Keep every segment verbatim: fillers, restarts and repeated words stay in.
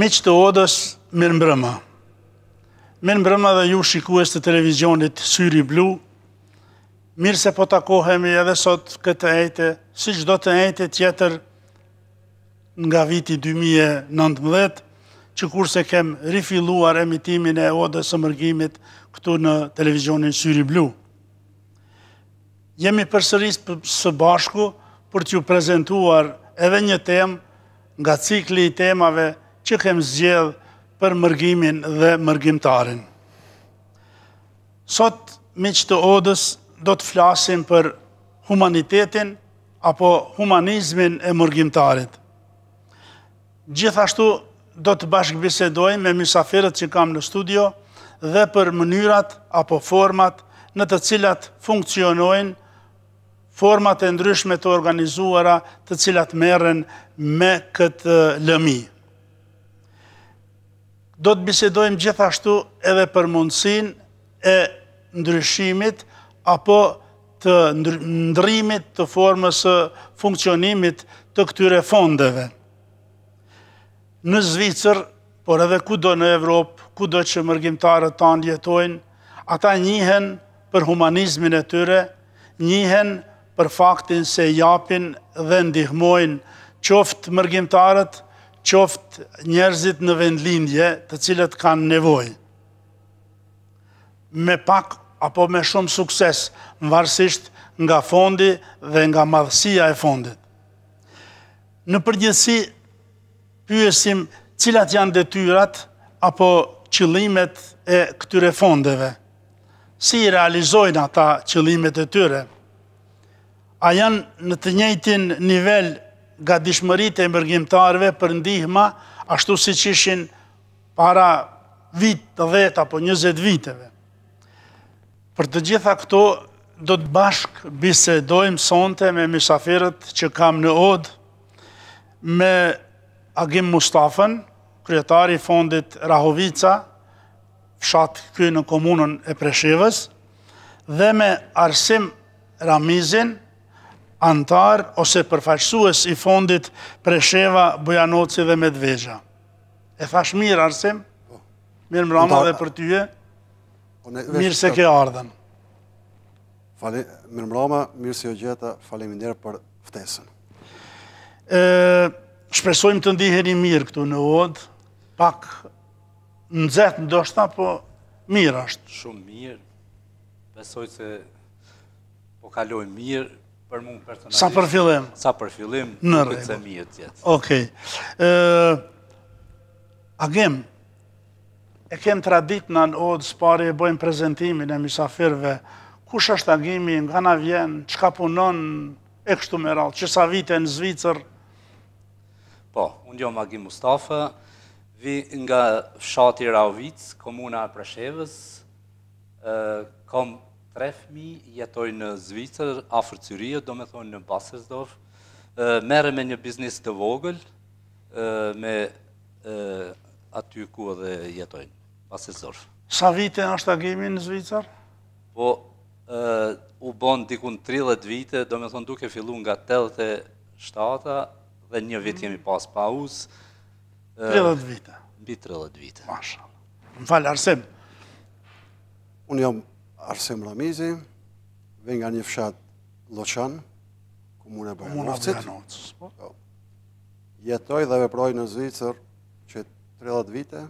Miq të Odës, mirë mbrëma. Mirë mbrëma dhe ju shikues të televizionit Syri Blue. Mirë se po takohemi edhe sot këtë ejte, si çdo të ejte tjetër nga viti dy mijë e nëntëmbëdhjetë, që kurse kem rifiluar emitimin e Odës së Mërgimit këtu në televizionin Syri Blue. Jemi përsëris së bashku për t'ju prezentuar edhe një tem nga cikli I temave që kem zgjedh për mërgimin dhe mërgimtarin. Sot, miq të Odës, do të flasim për humanitetin apo humanizmin e mërgimtarit. Gjithashtu, do të bashkëbisedoj me mysafirët që kam në studio dhe për mënyrat apo format në të cilat funksionojnë format e ndryshme të organizuara të cilat merren me këtë lëmi. Do të bisedojmë gjithashtu edhe për mundësin e ndryshimit apo të ndrimit të formës funksionimit të këtyre fondeve. Në Zvicër, por edhe kudo në Evropë, kudo që mërgjimtarët tanë jetojnë, ata njihen për humanizmin e tyre, njihen për faktin se japin dhe ndihmojnë qoftë mërgjimtarët, qoftë njerëzit në vendlindje të cilët kanë nevojë. Me pak apo me shumë sukses, mvarsisht nga fondi dhe nga madhësia e fondit. Në përgjithësi, pyesim cilat janë detyrat apo qëllimet e këtyre fondeve. Si I realizojnë ata qëllimet e tyre? A janë në të njëjtin nivel gatishmëritë e mërgjimtarëve për ndihmë, ashtu siç ishin para vit të dhjetë apo njëzet viteve? Për të gjitha këto, do të bashkë bisedojmë sonte me mysafirët që kam në Odë, me Agim Mustafën, kryetari fondit Rahovica, fshat këy në komunën e Preshevës, dhe me Arsim Ramizin, antar ose përfaqësues I fondit Presheva, Bujanoci dhe Medvegjë. E thash mirë, Arsim? Mirë mbrëma dhe për tyje, mirë se ke ardhen. Mirë mbrëma, mirë se jo gjeta, faleminderit për ftesën. Shpresojmë të ndiheni mirë këtu në Odë, pak nxehtë ndoshta, po mirë është. Shumë mirë, besoj se po kalojmë mirë për mua personalisht. Sa për fillim? Sa për fillim, në rregull. Okej. Agim, e kem traditën në Odë, sepse e bëjmë prezentimin e mysafirëve. Kush është Agimi, nga na vjen, çka punon, e kështu me radhë, që sa vite në Zvicër? Po, unë jam Agim Mustafa, vi nga fshati Rahovic, komuna e Preshevës, kam tre fëmijë, jetoj në Zvicër, afër Zürich, do me thonë në Basersdorf, merrem me një biznes të vogël, me aty ku edhe jetojnë, Basersdorf. Sa vite është Agimi në Zvicër? Po, u bën dikun tridhjetë vite, do me thonë duke fillu nga tetëdhjetë e shtatë, dhe një vit jemi pas pauz. tridhjetë vite. Mbi tridhjetë vite. Mashallah. Më falë, Arsim. Unë jam Arsim Ramizi, vej nga një fshat Loçan, komune Bujanovcit. Jetoj dhe veproj në Zvicër që tridhjetë vite.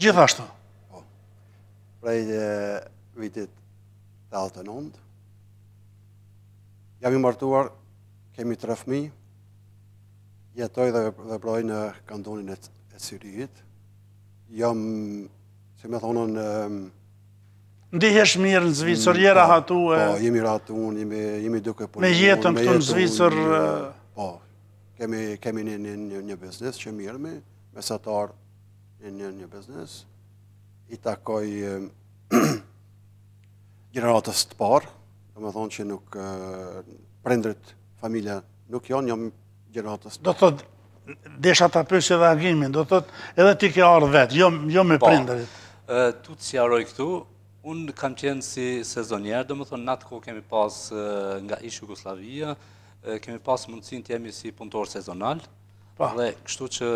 Gjithashtu? Po. Prej vitit tetëdhjetë e nëntë. Jam I martuar, kemi tre fëmijë, jetoj dhe veproj në kantonin e Zürichit. Jam, si me thonën... Ndihesh mirë në Zvicër, je rahatue. Po, jemi rahatun, jemi duke punën. Me jetën këtu në Zvicër... Po, kemi një biznes që mirë me, mesatar një biznes. I takoj gjeneratës të parë, dhe me thonë që nuk... Prindrit, familja nuk janë, jam... Do të të, desha të apësë edhe Agimin, do të të, edhe ti ke arë vetë, jo me prinderit. Tu të sjaroj këtu, unë kam qenë si sezonjerë, do më thonë, në atë ko kemi pas nga ish Jugosllavia, kemi pas mundësin të jemi si punëtor sezonal, dhe kështu që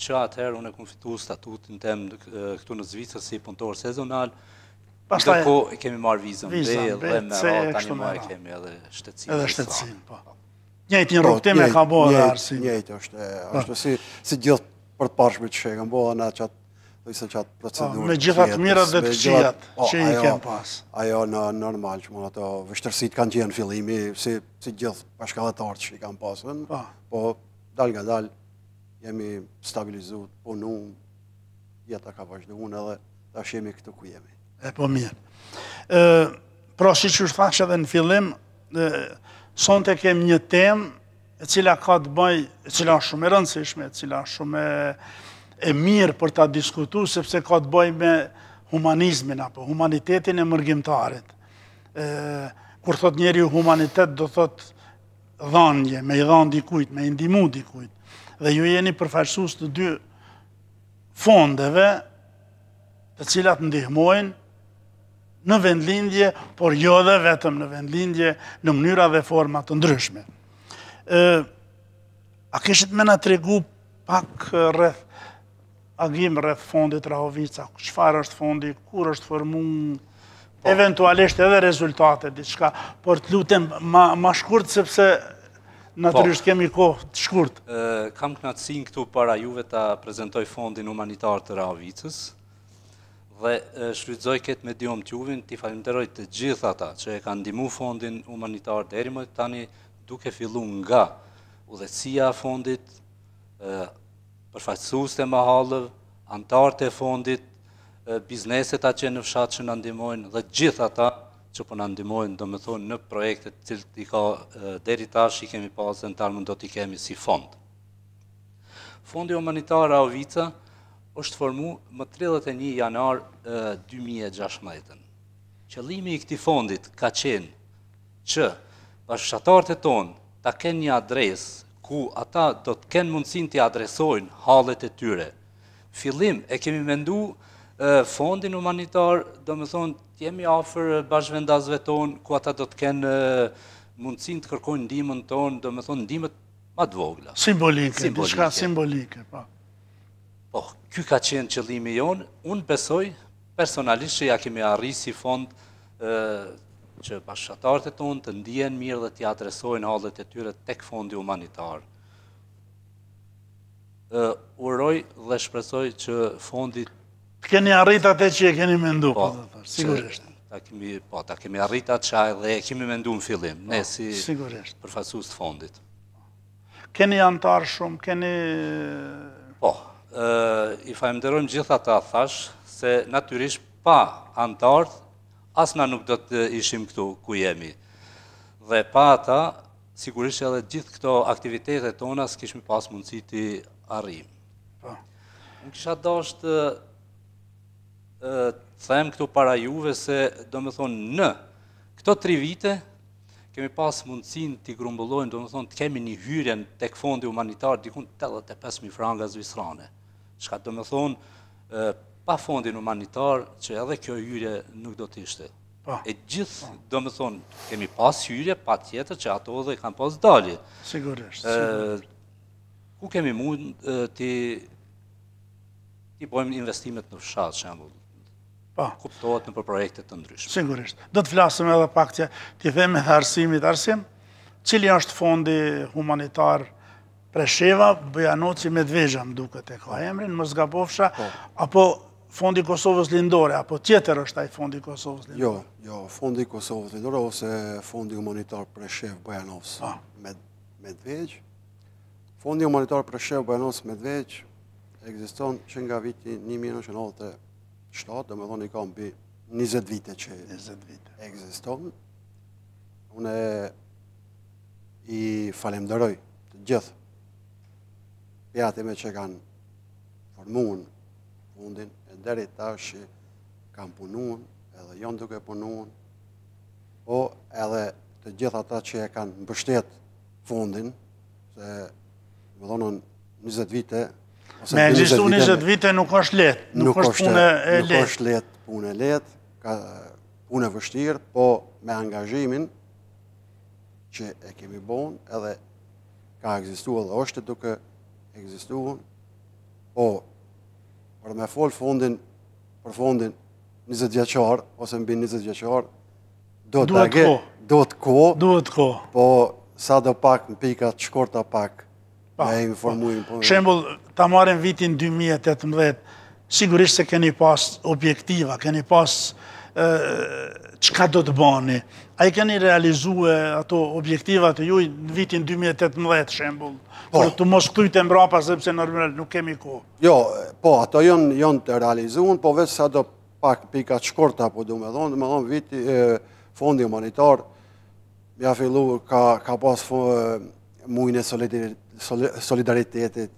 që atëherë unë e kam fituar statutin tem këtu në Zvicër si punëtor sezonal. Pastaj e kemi marr vizën B dhe më tani më kemi edhe shtetësinë. Edhe shtetësinë, po. Njëjtin rrugtim e ka bërë Arsim. Njëjtë është, është si si gjithë për të parshme që e kam bërë në çat, disa çat procedurë. Me gjitha të mirat dhe të këqijat që i kem pas. Ajo në normal që më ato vështirësitë kanë qenë fillimi, si si gjithë bashkëdhëtarët që i kanë pasur. Po dal nga dal jemi stabilizuar, punu, jeta ka vazhduar edhe tash jemi këtu ku jemi. E po mirë. Pra, si që është thashë edhe në fillim, sonte kemi një temë e cila ka të bëj, e cila është shumë e rëndësishme, e cila është shumë e mirë për ta diskutuar, sepse ka të bëj me humanizmin apo humanitetin e mërgjimtarit. Kur thot njeriu humanitet, do thot dhënie, me i dhënë dikujt, me i ndihmu dikujt. Dhe ju jeni përfaqësues të dy fondeve të cilat ndihmojnë në vendlindje, por jo dhe vetëm në vendlindje, në mënyra dhe format të ndryshme. A kishit me na tregu pak rreth Agim, rreth fondit Rahovica, çfarë është fondi, kur është formuar, eventualisht edhe rezultate, diçka, por të lutem ma shkurt, sepse natyrisht kemi kohë të shkurt. Kam kënaqësinë këtu para juve ta prezentoj fondin humanitar të Rahovicës, dhe shfrytëzoj këtë medium t'juvin, t'i falimderoj të gjithë ata që e kanë ndihmuar fondin humanitar deri më tani, duke filluar nga udhëheqësia e fondit, përfaqësuesit e mahalleve, antarët e fondit, bizneset atë që në fshat që na ndihmojnë dhe gjithë ata që po na ndihmojnë, domethënë në projektet të cilët i ka deri tash i kemi pasur, tani do t'i kemi si fond. Fondi humanitar Rahovica është formu më tridhëtë e një janar dy mijë e gjashtëmbëdhjetë. Qëllimi i këtij fondit ka qenë që bashkëshatarët e tonë ta kenë një adresë ku ata do të kenë mundësinë t'i adresojnë hallet e tyre. Fillim e kemi menduar fondin humanitar, domethënë të jemi afër bashkëvendasëve tonë ku ata do të kenë mundësinë të kërkojnë ndihmën tonë, domethënë ndihmët më të vogla. Simbolike, diçka simbolike, po. Po, ky ka qenë qëllimi jonë, unë besoj personalisht që ja kemi arritur si fond që bashkëshatarët e tonë të ndihen mirë dhe t'i adresojnë hallet e tyre tek fondi humanitar. Uroj dhe shpresoj që fondi... Të keni arritur atë që e keni menduar, sigurisht. Po, ta kemi arritur atë dhe e kemi menduar në fillim, ne si përfaqësues të fondit. Keni antar shumë, keni... Po, i falenderojmë gjithë ata thash, se natyrisht pa antarët, as na nuk do të ishim këtu ku jemi. Dhe pa ata, sigurisht edhe gjithë këto aktivitetet tona s'kishim pas mundësi t'i arrijmë. Unë kisha dashur të them këtu para juve se, domethënë, në këto tri vite kemi pas mundësin t'i grumbullojmë, domethënë të kemi një hyrje tek fondi humanitar dikun tetëdhjetë e pesë mijë franga zvicerane. Shka do me thonë, pa fondin humanitar, që edhe kjo hyrje nuk do t'ishte. E gjithë, do me thonë, kemi pas hyrje, pa tjetër që ato dhe kanë pas dalje. Sigurisht, sigurisht. Ku kemi mund t'i bojmë investimet në fshat, shembull, kuptohet në për projektet të ndryshme. Sigurisht. Do të flasim edhe pak t'i them edhe Arsimit. Arsim, cili është fondi humanitar Presheva, Bujanoci, Medvegjë, më duket e ka emrin, më zgabofsha, apo fondi Kosovës Lindore, apo tjetër është ai fondi Kosovës Lindore? Jo, jo, fondi Kosovës Lindore, ose fondi humanitar Presheva, Bujanoci, Medvegjë. Fondi humanitar Presheva, Bujanoci, Medvegjë, ekziston që nga viti një mijë nëntëqind e nëntëdhjetë e shtatë, dhe me thonë i ka mbi njëzet vite që ekziston. Une i falemderoj të gjithë pjatime që kanë formuën fundin, e deri tash kanë punuën, edhe janë duke punuën, po edhe të gjithë ata që e kanë mbështet fundin, se më dhonën njëzet vite... Me ekzistu njëzet vite nuk është letë, nuk është punë e letë. Nuk është letë, punë e letë, punë e vështirë, po me angazhimin që e kemi bonë, edhe ka ekzistu edhe është duke... ekzistuën, Po, për me fol fundin, për fundin, njëzet vjeçar, ose mbi njëzet vjeçar, do të dage, do të ko, do të ko, po sa do pak në pikat, shkorta pak, pa, me informuim. Po, shembull, ta marrim vitin dy mijë e tetëmbëdhjetë, sigurisht se keni pas objektiva, keni pas çka do të bani. A i keni realizue ato objektivat e juj në vitin dy mijë e tetëmbëdhjetë, shembull? Po, të mos këtujte mbrapa, sepse normal nuk kemi kohë. Jo, po, ato janë jon të realizuan, po vetë sa do pak pika shkorta, po du me thonë, me thonë viti, fondi humanitar, ja fillu, ka, ka pas mujnë e solidaritetit,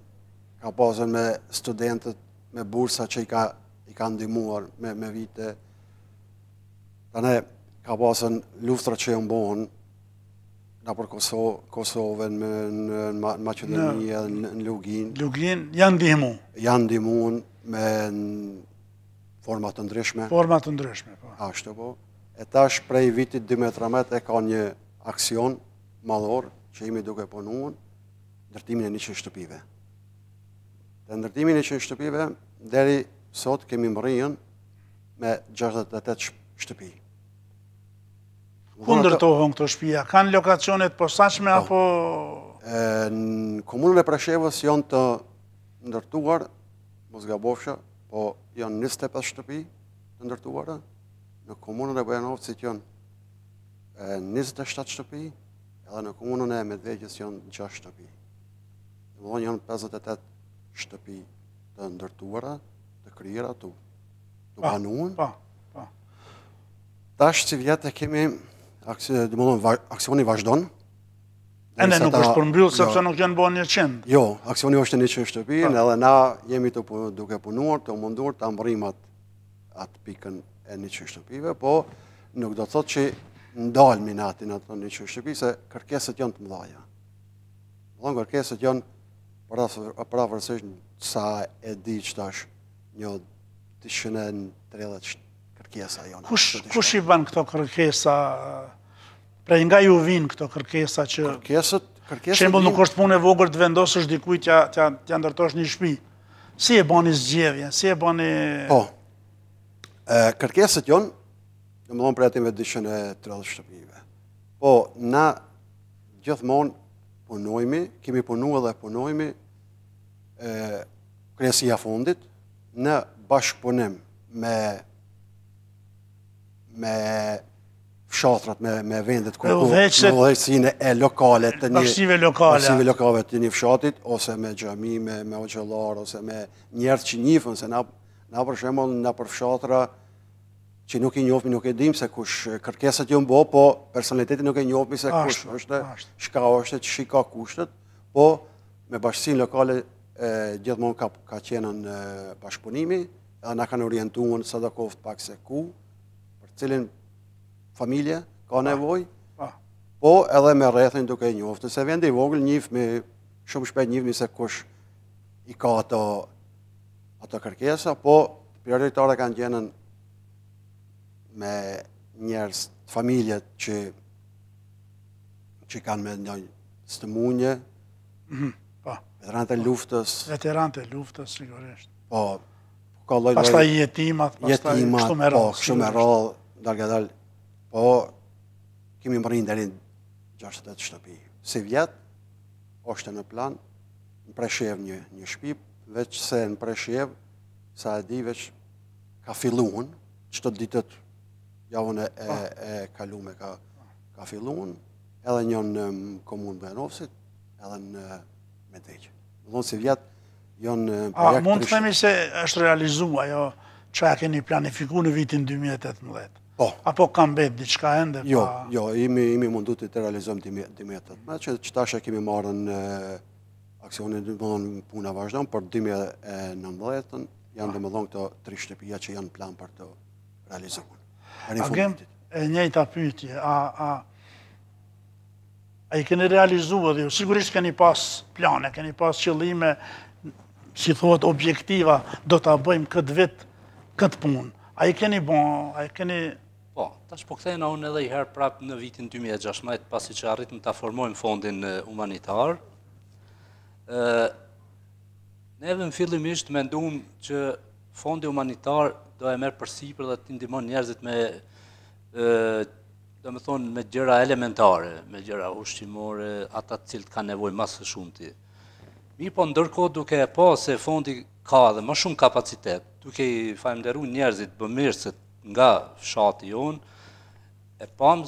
ka pasën me studentët, me bursa që i ka, i ka ndimuar me, me vite. Tane, ka pasën luftra që e mbonë, na për Kosovë, Kosovën, në, në Macedoni, në, në Luginë. Luginë, janë ndimu. Janë ndimun me format të ndryshme. Format të ndryshme, po. Ashtu, po. E tash prej vitit dy mijë e trembëdhjetë e ka një aksion madhor që imi duke punuar, ndërtimin e njëqind shtëpive. Dhe ndërtimin e njëqind shtëpive, deri sot kemi mbërrijen me gjashtëdhjetë e tetë shtëpi. Ku ndërtohen këto shtëpia? Kanë lokacionet posaçme apo? Në komunën e Preshevës janë të ndërtuar, mos gabofsha, po janë njëzet e pesë shtëpi të ndërtuara. Në komunën e Bujanovcit janë njëzet e shtatë shtëpi, edhe në komunën e Medvegjës janë gjashtë shtëpi. Domethënë janë pesëdhjetë e tetë shtëpi të ndërtuara, të krijera tu. Tu banuan. Tash si vjetë kemi aksioni vazhdon. Ende nuk është përmbyllë, sepse nuk janë bërë njëqind. Jo, aksioni është njëqind shtëpi, edhe na jemi të duke punuar, të mundur të mbërrim atë pikën e njëqind shtëpive, po nuk do të thotë që ndalë minatin atë njëqind shtëpi, se kërkeset janë të mëdhaja. Domethënë kërkeset janë përafërsisht sa e di që tash një dyqind e tridhjetë kërkesa jona. Kush, kush i ban këto kërkesa? Prej nga ju vin këto kërkesa që... Kërkeset, kërkeset... Shembull, nuk është punë e vogël të vendosësh dikuj t'ja, t'ja, t'ja ndërtosh një shtëpi. Si e bani zgjedhjen? Si e bani... Po, e, kërkeset jon, domethënë prej atyve dyqind e tridhjetë shtëpive. Po, na gjithmonë punojmi, kemi punuar dhe punojmi e, kresia fundit në bashkëpunim me me fshatrat, me, me vendet ku udhëheqësinë e lokale të një bashkive lokale të një fshatit, ose me xhami, me, me oqellar, ose me njerëz që njifën, se na, na për shembull na për fshatra që nuk i njohim, nuk e dim se kush kërkesat janë bë, po personaliteti nuk e njohim se kush është, çka është, çka ka kushtet, po me bashkinë lokale e, gjithmonë ka, ka qenë në bashkëpunimi, edhe na kanë orientuar sa do koft pak se ku cilin familje ka nevoj, ah, ah. po edhe me rrethin duke njoftë. Se vendi vogël njifmi, shumë shpejt njifmi se kush i ka ato, ato kërkesa, po prioritare kanë gjenën me njerës, familjet që, që kanë me ndonjë stëmunje, mm -hmm. ah. veteran të luftës. Veteran të luftës, sigurisht. Po, pastaj jetimat, pastaj kështu me radhë. Po, kështu me radhë, dalgadal. Po, kemi mbërrinë deri gjashtëdhjetë shtëpi. Si vjet, është në plan, në Preshevë një, një shtëpi, veç se në Preshevë, sa e di, veç ka filluan, çdo ditët javën e, e, e kalume ka, ka filluan, edhe një në komunë Bujanovcit, edhe në Medvegjë. Domthonë si vjet, Jon, a mund të themi se është realizuar ajo çka keni planifikuar në vitin dy mijë e tetëmbëdhjetë? Po. Apo ka mbet diçka ende? Jo, pa... jo, imi, imi mundu të të realizojmë dy mijë e tetëmbëdhjetë. Që, që tash e kemi marrën aksionin, domethënë puna vazhdon, për dy mijë e nëntëmbëdhjetën janë domethënë këto tri shtëpia që janë plan për të realizuar. Agim, e njëjta pyetje, a, a, a i keni realizuar, dhe sigurisht keni pas plane, keni pas qëllime, si thot objektiva, do t'a bëjmë këtë vit, këtë punë. A i keni bon, a i keni... Po, tash po kthejna unë edhe i herë prapë në vitin dy mijë e gjashtëmbëdhjetë, pasi që arritëm t'a formojmë fondin humanitar. Neve në fillimisht menduam që fondi humanitar do e merë përsipër dhe të ndihmon njerëzit me, do me thonë, me gjëra elementare, me gjëra ushqimore, ata të cilët kanë nevojë më së shumti. Mirë po ndërkohë duke e pa se fondi ka dhe më shumë kapacitet, duke i falënderuar njerëzit bamirësit nga fshati jon, e pam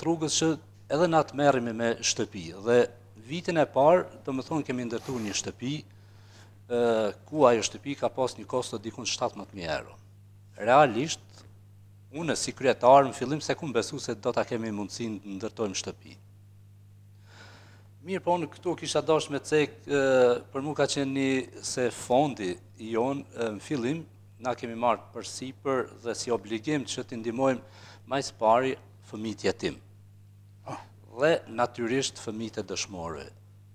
trugës që edhe na të merremi me shtëpi. Dhe vitin e parë, do me thonë, kemi ndërtuar një shtëpi, ku ajo shtëpi ka pas një kosto dikun shtatëmbëdhjetë mijë euro. Realisht, unë si kryetar në fillim se ku mbesu se do ta kemi mundësinë të ndërtojmë shtëpi. Mirë po, unë këtu kisha dashur me cek, për mua ka qenë një se fondi i jonë në fillim, na kemi marrë përsipër dhe si obligim që të ndihmojmë më së pari fëmijët jetim. Dhe natyrisht fëmijët e dëshmorëve,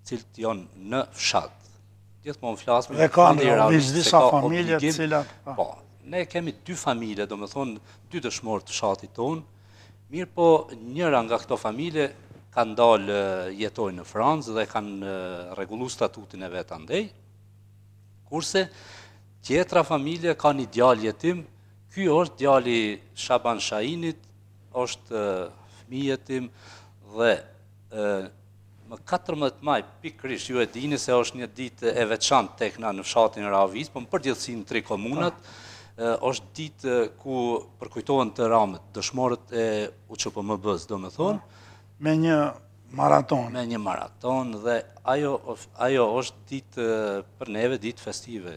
cilët janë në fshat. Gjithmonë flasëm, dhe ka disa familje të cilat... Po, ne kemi dy familje, do me thonë, dy dëshmorë të fshatit tonë, mirë po njëra nga këto familje kanë dalë jetojnë në Francë dhe kanë rregullu statutin e vetë andej, kurse tjetra familje ka një djalë jetim, ky është djali Shaban Shainit, është fëmijë jetim dhe... Më katërmbëdhjetë maj, pikërisht ju e dini se është një ditë e veçantë tek na në fshatin Rahovic, po në përgjithësi në tri komunat, është ditë ku përkujtohen të ramët, dëshmorët e U Ç P M B-s, do me thonë. Me një maraton. Me një maraton dhe ajo është ditë për neve, ditë festive.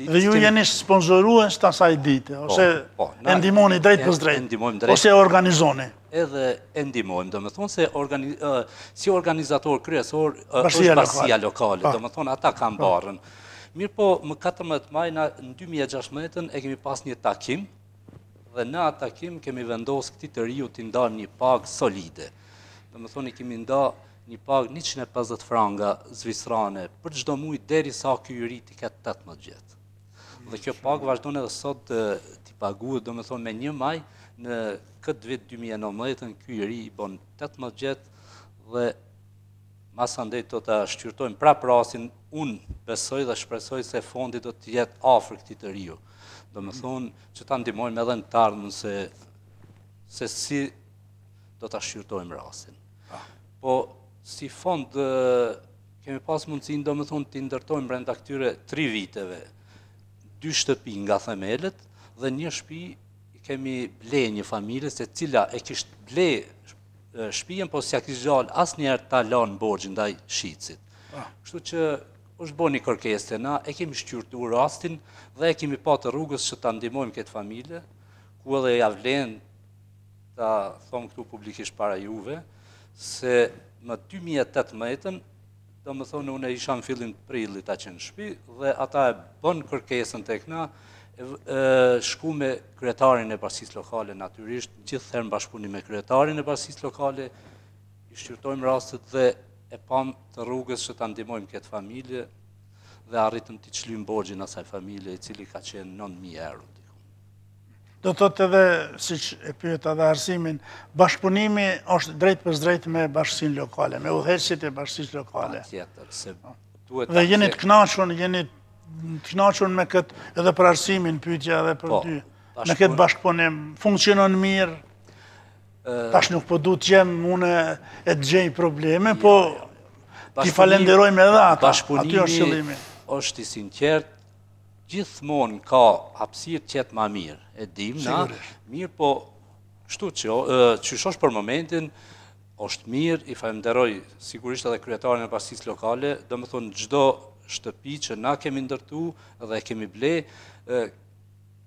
Dhe ju jeni sponsorues të asaj dite, ose e ndihmoni drejt për drejt, ose e organizoni? Edhe e ndihmojmë, do me thonë se si organizator kryesor është bashkia lokale, do me thonë ata kanë barën. Mirë po, më katërmbëdhjetë maj, në dy mijë e gjashtëmbëdhjetën e kemi pas një takim, dhe në atë takim kemi vendosë këti të riu të nda një pagë solide. Do me thonë i kemi nda një pagë njëqind e pesëdhjetë franga zvisrane për çdo muaj deri sa ky i ri ti ka tetëmbëdhjetë vjet. Dhe kjo pagë vazhdon edhe sot ti paguhet, do me thonë me një maj në këtë vit dy mijë e nëntëmbëdhjetën ky i ri i bën tetëmbëdhjetë vjet dhe mas andej do ta shqyrtojmë prap rastin. Unë besoj dhe shpresoj se fondi do të jetë afër këtij të riu. Do me thonë që ta ndihmojmë edhe në të ardhmen se se si do ta shqyrtojmë rastin. Po si fond, kemi pas mundësin, do me thonë, të ndërtojmë brenda këtyre tri viteve, dy shtëpi nga themelet, dhe një shtëpi kemi ble një familje, se cila e kishtë ble shtëpijen, po si a kishtë gjallë asë njerë ta lanë borgjën ndaj shitësit. Kështu që është bo një kërkesë të na, e kemi shqyrtu rastin, dhe e kemi patë rrugës që ta ndihmojmë këtë familje, ku edhe ja vlen, ta thomë këtu publikisht para juve, se... Më dy mijë e tetëmbëdhjetën, do më thonë, unë isha në fillim prillit a qenë shpi, dhe ata e bën kërkesën të këna, shku me kryetarin e bashkisë lokale, natyrisht, gjithëherë në bashkëpunim me kryetarin e bashkisë lokale, i shqyrtojmë rastet dhe e pam të rrugës që ta ndihmojmë këtë familje, dhe arritëm të çlim borxhin asaj familje, i cili ka qenë nëntë mijë euro. Do të të dhe, si që e pyeta dhe Arsimin, bashkëpunimi është drejt për drejt me bashkësinë lokale, me udhëheqësit e bashkësisë lokale. Dhe jeni të kënaqur, jeni të kënaqur me këtë, edhe për Arsimin pyetja edhe për ty, me këtë bashkëpunim, funksionon mirë, tash nuk po du të gjem, unë e të gjej probleme, po ti falenderojmë edhe ata, aty është qëllimi. Është i sinqert, gjithmonë ka hapësirë që jetë ma mirë, e dim, na, mirë, po, shtu që, qyshosh për momentin, është mirë, i falenderoj, sigurisht edhe kryetarin e bashkisë lokale, do me thonë, gjdo shtëpi që na kemi ndërtu dhe kemi ble,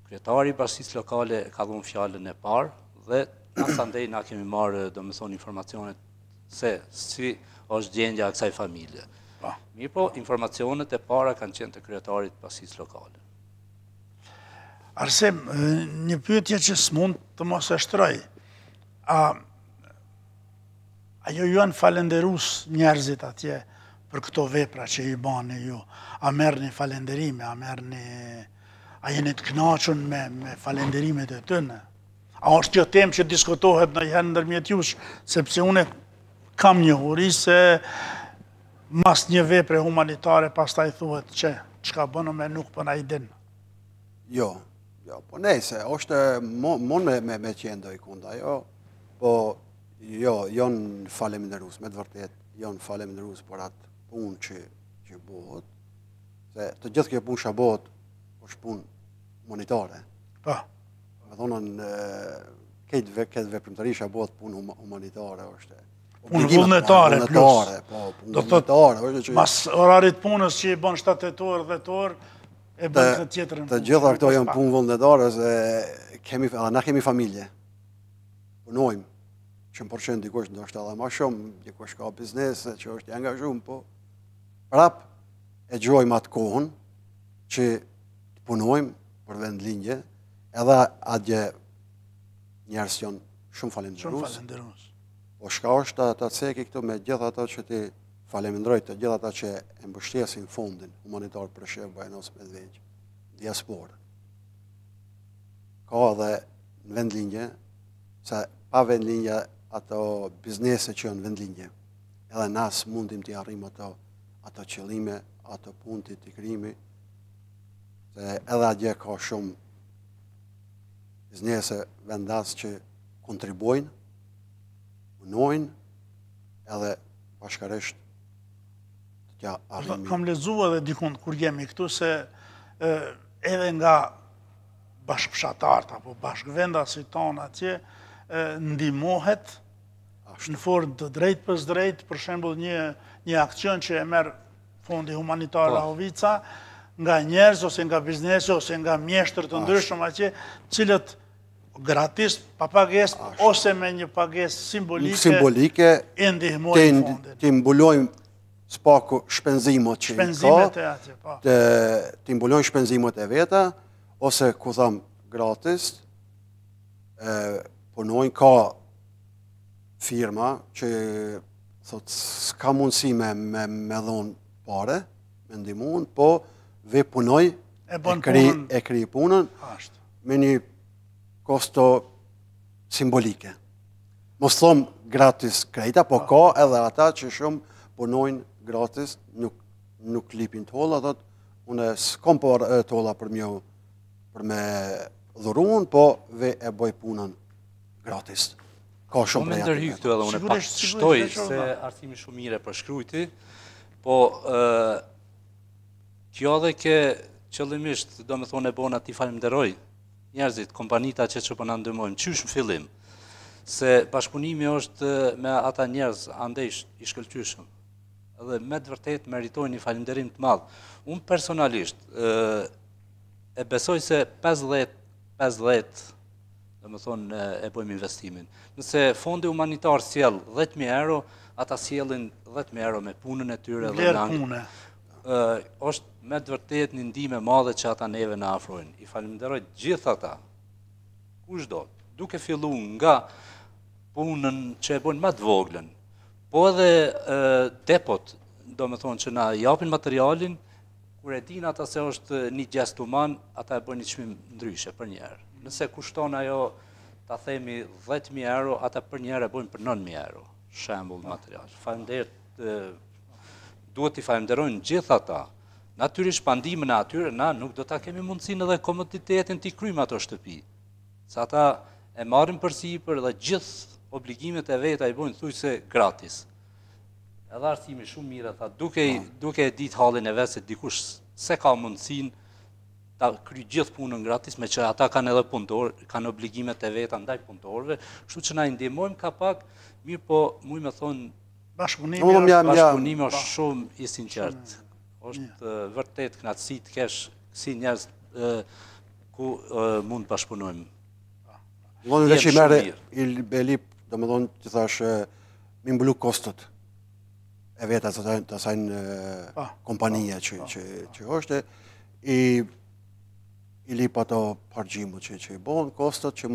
kryetari i bashkisë lokale ka dhënë fjalën e parë, dhe asandej na kemi marrë, do me thonë, informacionet se si është gjendja kësaj familje. Mirë po, informacionet e para kanë qenë të kryetarit bashkisë lokale. Arsim, një pyetje që s'mund të mos e shtroj. Ajo ju janë falenderus njerëzit atje për këto vepra që i bani ju? A merë një falenderime, a merë një... A jeni të knaqën me falenderimet e tëne? A është kjo temë që diskutohet në i herë ndërmjet jush, sepse une kam një huri se... mas një vepre humanitare pastaj thuhet që çka bënë me nuk po na i din. Jo, jo, po nejse, është mon me me, me qendoj kunda, jo. Po jo, jon faleminderues, me të vërtet, jon faleminderues për atë punë që që bëhet. Se të gjithë kjo punë që bëhet, është punë humanitare. Po. Me thonën këtë ve këtë veprimtarisht bëhet punë humanitare është. Punë vullnetare plus. Do të thotë pas orarit punës që i bën shtatë orë dhe dhjetë orë e bën këtë tjetrën. Të gjitha këto janë punë vullnetare se kemi ana kemi familje. Punojmë njëqind përqind dikush ndoshta edhe më shumë, dikush ka biznes që është i angazhuar, po prap e gjojmë atë kohën që punojmë për vendlindje, edhe atje njerëz janë shumë falënderues. O shka është të ceki këtu me gjitha ta që ti falemendroj, të gjitha ta që e mbështjesin fondin humanitar Presheva, Bujanoci, Medvegjë, diasporë. Ka dhe në vendlinje, se pa vendlinje ato biznese që në vendlinje, edhe nas mundim të arrim ato, ato qëllime, ato puntit të krimi, edhe adje ka shumë biznese vendas që kontribuojnë, punojnë edhe bashkaresht të tja arrimi. Kam lexuar edhe dikund kur jemi këtu se edhe nga bashkëfshatarët apo bashkëvendasit tonë atje ndihmohet në formë të drejtë për drejtë, për shembull një një aksion që e merr fondi humanitar Rahovica nga njerëz ose nga biznese ose nga mjeshtër të ndryshëm atje, cilët gratis, pa pagesë, ose me një pagesë simbolike, simbolike e ndihmojnë fondin. Të imbulojmë spaku shpenzimet që shpenzimet i ka, të, të imbulojmë shpenzimet e veta, ose, ku thamë, gratis, e, punojnë ka firma që, thotë, s'ka mundësi me, me, me dhonë pare, me ndihmojnë, po ve punoj, e, e, kri, e kri punën, ashtë. Me një kosto simbolike. Mos thom gratis krejta, po ka edhe ata që shumë punojnë gratis, nuk, nuk lipin tolla, thot, unë s'kom por tolla për mjë, për me dhurun, po ve e boj punën gratis. Ka shumë prej atë. Po me ndërhyj këtu edhe, unë pak shtoj se artimi shumë mire për shkrujti, po uh, kjo dhe ke qëllimisht, do me thonë e bona ti falimderoj, njerëzit, kompanita që që përna ndëmojmë, qysh në fillim, se bashkëpunimi është me ata njerëz andejsh i shkëlqyshëm, edhe me të vërtet meritojnë një falimderim të madh. Unë personalisht, e besoj se pesëdhjetë pesëdhjetë, dhe më thonë, e bojmë investimin. Nëse fondi humanitar sjell dhjetë mijë euro, ata sjellin dhjetë mijë euro me punën e tyre dhe langë. Është me të vërtet një ndihmë madhe që ata neve na afrojnë. I falenderoj gjithë ata, kushdo, duke filluar nga punën që e bën më të voglën, po edhe depot, do me thonë që na japin materialin, kur e din ata se është një gjest human, ata e bën një çmim ndryshe për njerë. Nëse kushton ajo, ta themi dhjetë mijë euro, ata për njerë e bën për nëntë mijë euro, shembull material. Falenderoj. Duhet t'i falenderojnë gjithë ata. Natyrisht pandimin e atyre, na nuk do ta kemi mundësinë dhe komoditetin t'i kryjmë ato shtëpi. Sa ata e marrin përsipër dhe gjithë obligimet e veta i bojnë thuajse gratis. Edhe Arsimi shumë mirë tha, duke duke ditë hallin e vet se dikush se ka mundësinë ta kryj gjithë punën gratis, me që ata kanë edhe punëtor, kanë obligimet e veta ndaj punëtorëve, kështu që na i ndihmojmë ka pak, mirë po muj me thonë bashkëpunimi është shumë i sinqert. Është vërtet kënaqësi të kesh kësi njerëz ku mund të bashkëpunojmë. Unë veç i merr i belip, domethënë ti thash mi mbulu kostot e veta të asaj kompania që që është i i lip ato harxhimet që që i bën kostot që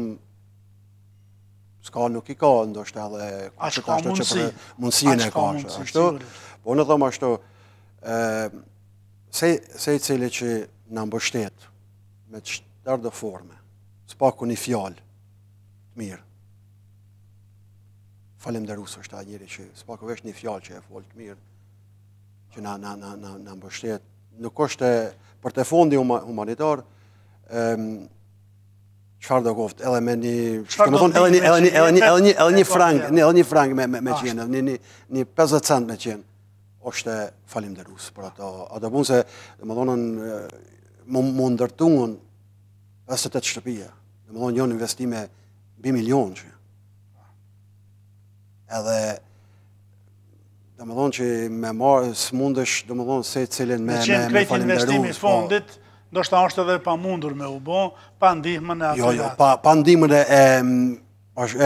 s'ka nuk i ka, ndoshta edhe ashtë ka mundësien e ka. Ashtu, po në thëmë ashtu, se i cili që në mbështet me qëtar dhe forme, s'paku një fjallë, mirë, falemderus është ta njëri që s'paku vesh një fjallë që e folë të mirë, që na na na na na mbështet. Nuk është për të fondi humanitar, çfarë do qoftë, edhe me një, do të thonë edhe një edhe një edhe një edhe një frank, edhe një frank me me qenë, një një pesëdhjetë cent me qenë. Është falemderues për ato. Ato punë se, domethënë, më ndërtuan pesëdhjetë shtëpia. Domethënë janë investime mbi milion që. Edhe domethënë që me marr s'mundesh, domethënë secilin me me me falemderues fondit, ndoshta është edhe pamundur me u bë, pa ndihmën e atë. Jo, jo, pa pa ndihmën e e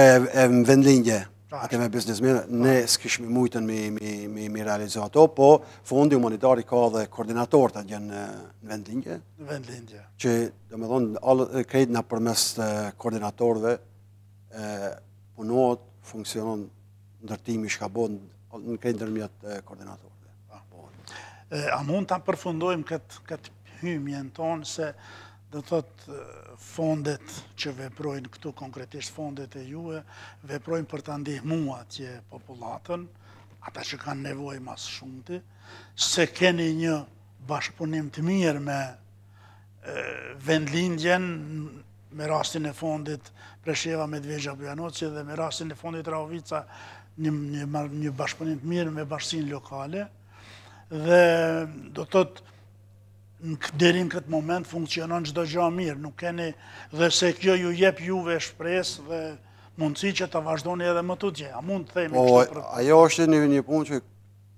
vendlindje. Atë me biznesmenë, ne s'kishmi mujtën me realizu ato, po fondi humanitari ka dhe koordinator të gjenë në vendlindje. Në vendlindje. Që, dhe me thonë, krejt nga përmes koordinatorve punohet, funksionon, ndërtimi shka bon, në krejt ndërmjet koordinatorve. A mund të përfundojmë këtë hymjen tonë se dhe thot fondet që veprojnë këtu, konkretisht fondet e juve, veprojnë për të ndihmua atje popullatën, ata që kanë nevojë mas shumëti, se keni një bashkëpunim të mirë me vendlindjen, me rastin e fondit Presheva, Medvegjë, Bujanoci, dhe me rastin e fondit Rahovica, një bashkëpunim të mirë me bashkinë lokale, dhe do thot deri në këtë moment funksionon çdo gjë mirë, nuk keni dhe se kjo ju jep juve shpresë dhe mundësi që ta vazhdoni edhe më tutje. A mund të themi kështu për? Ajo është një punë që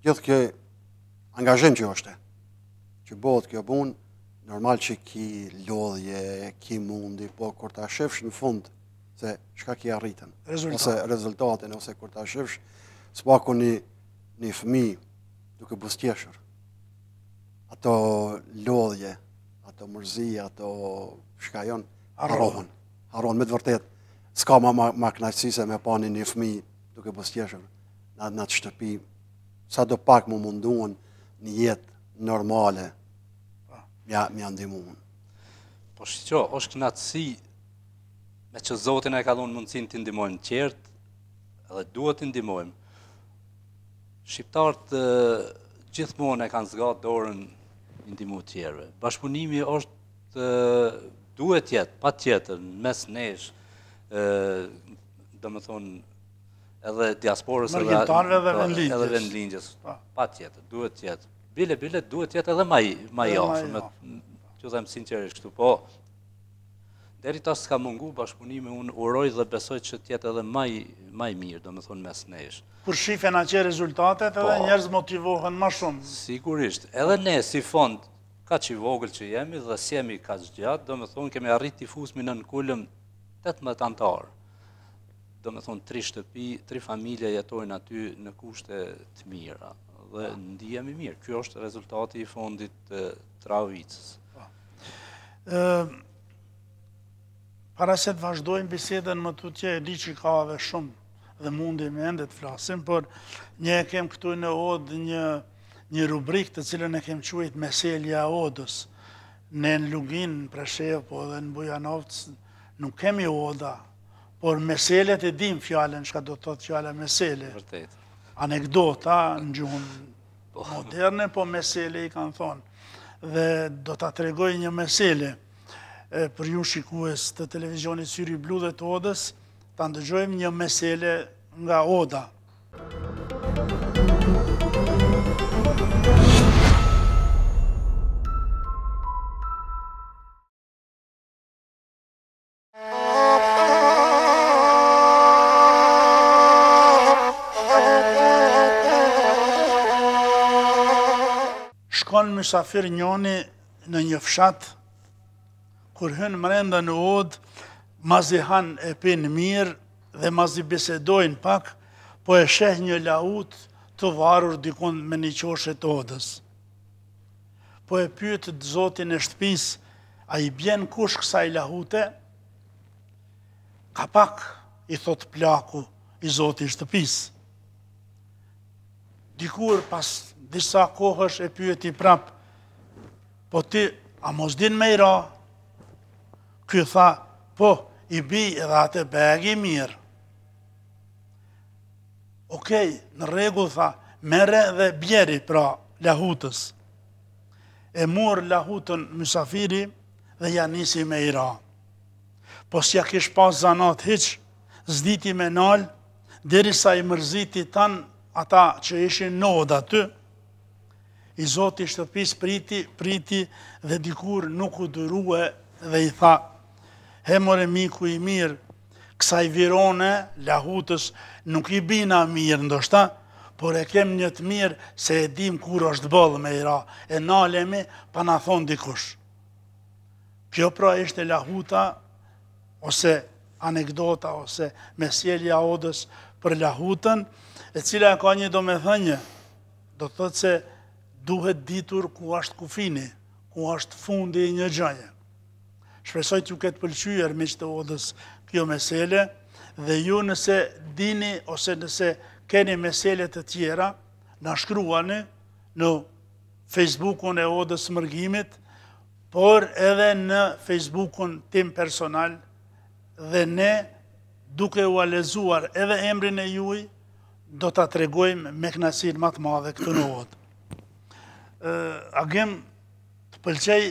gjithë kjo angazhim që është. Që bëhet kjo punë, normal që ki lodhje, ki mundi, po kur ta shefsh në fund se çka ki arritën, ose rezultatin, ose kur ta shefsh s'paku një fëmijë duke buzëqeshur. Ato lodhje, ato mërzia, ato shkajon, harohen. Harohen, me të vërtet. Ska ma knaqësi se me pani një fëmi duke buzëqeshur në atë shtëpi. Sa do pak mu munduan një jetë normale, mja ndihmuan. Po shqo, është knaqësi me që Zotin e ka dhënë mundësin të ndihmojmë qertë, edhe duhet të ndihmojmë. Shqiptarët gjithmonë e kanë zgatë dorën indimu tjerëve. Bashkëpunimi është duhet jetë, pa tjetër, mes nesh, dhe më thonë, edhe diasporës, edhe vendlindjes, pa tjetër, duhet jetë. Bile, bile, duhet jetë edhe ma jafë, që dhe më sinqerisht kështu, po, deri ta s'ka mungu, bashkëpunimi unë uroj dhe besoj që tjetë edhe ma i mirë, dhe më thonë mes nesh. Kur shifen a që rezultatet edhe njerëz motivohen ma shumë. Sigurisht, edhe ne si fond, ka që i vogël që jemi dhe si jemi ka gjatë, do me thonë kemi arrit tifusmi në nkullëm tetëmbëdhjetë antarë. Do me thonë tri shtëpi, tri familje jetojnë aty në kushte të mira dhe ndihemi mirë. Kjo është rezultati i fondit të Rahovicës. Para se të vazhdojmë bisedën më të tje, di që ka dhe shumë dhe mundi me ende të flasim, por një e kem këtu në Odë një rubrik të cilën e kem quajt meselja Odës. Ne në Luginë, në Preshevë, po dhe në Bujanovcë, nuk kemi Oda, por meselet e dim fjallën, shka do të thotë fjallë mesele. Vërtet. Anekdota në gjuhën moderne, po mesele i kanë thonë. Dhe do të tregoj një mesele për ju shikues të televizionit Syri Blue dhe të Odës, ta ndëgjojmë një mesele nga Oda. Shkon mysafir njoni në një fshat, kur hyn mrenda në Odë, mazihan e pinë mirë dhe mazi besedojnë pak, po e sheh një laut të varur dikon me një qoshe të Odës. Po e pyet zotin e shtëpis, a i bjen kush kësaj laute? Kapak, i thot plaku i zotin shtëpis. Dikur pas disa kohësh e pyet i prap, po ti, a mos din me i ra? Ky tha, po, i bi edhe atë begi mirë. Okej, në regu, tha, mere dhe bjeri, pra, lahutës. E mor lahutën mysafiri dhe janisi me ira. Po s'ja kish pas zanat hiq, zditi me nal, deri sa i mërziti tan ata që ishin nod aty, i zoti shtëpis priti, priti dhe dikur nuk u dërue dhe i tha, hemore miku i mirë, kësaj virone, lahutës, nuk i bina mirë ndoshta, por e kem një të mirë se e dim kur është bëllë me ira, e nalemi pa na thonë dikush. Kjo pra ishte lahuta, ose anekdota, ose mesjelja Odës për lahutën, e cila ka një domethënje, do të thotë se duhet ditur ku është kufini, ku është fundi i një gjëje. Shpresoj t'ju këtë pëlqyer miqtë e Odës kjo mesele, dhe ju nëse dini, ose nëse keni meselet e tjera, na shkruani në Facebookun e Odës Mërgimit, por edhe në Facebookun tim personal, dhe ne, duke u alezuar edhe emrin e juj, do të tregojmë me kënaqësi më të madhe këtu në Odë. Agim, të pëlqej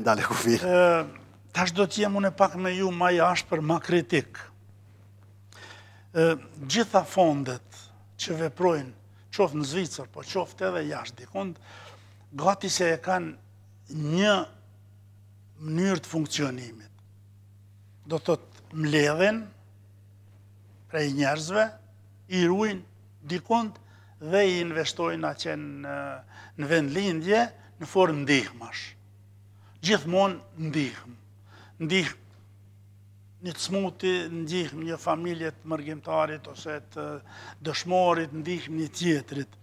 ndale kufini. Tash do të jem unë pak me ju ma jashtë për ma kritikë. Gjitha fondet që veprojnë, qoftë në Zvicër, po qoftë edhe jashtë dikund, gati se e kanë një mënyrë të funksionimit. Do të të mledhen prej njerëzve, i ruin dikund dhe i investojnë atje në vendlindje në formë ndihmash. Gjithmonë ndihmë. Ndihmë. Një të smuti, ndihmë një familje të mërgjimtarit, ose të dëshmorit, ndihmë një tjetrit.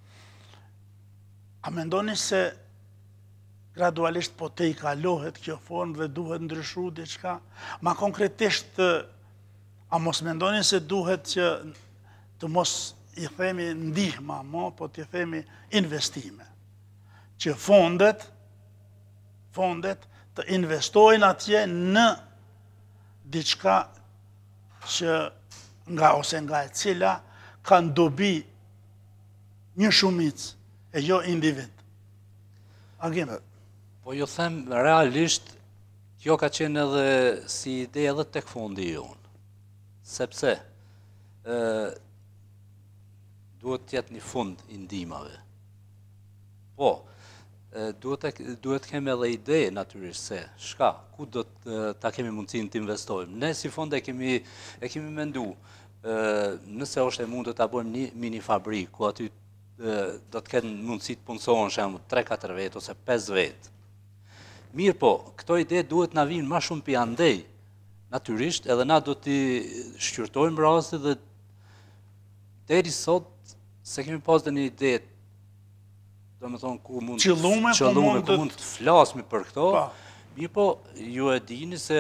A mendoni se gradualisht po te i kalohet kjo formë dhe duhet ndryshu diçka? Ma konkretisht, a mos mendoni se duhet që të mos i themi ndihma mo, po të i themi investime. Që fondet, fondet të investojnë atje në diçka që nga ose nga e cila kanë dobi një shumic e jo individ. Agim? Po ju them, realisht, kjo ka qenë edhe si ide edhe tek fondi jonë. Sepse, duhet tjetë një fond indimave. Po, duhet kemi edhe ideje, natyrisht, se shka, ku do ta kemi mundësin të investojmë. Ne si fond e kemi mendu, nëse është e mund do të abojmë një mini fabrik, ku aty do të kemë mundësi të punësohen shemë tre katër vetë ose pesë vetë. Mirë po, këto ide duhet na vinë ma shumë për andej, natyrisht, edhe na do të shqyrtojmë rasti dhe deri sot se kemi pas dhe një ide të qëllume ku mund të flasmi për këto, mi po ju e dini se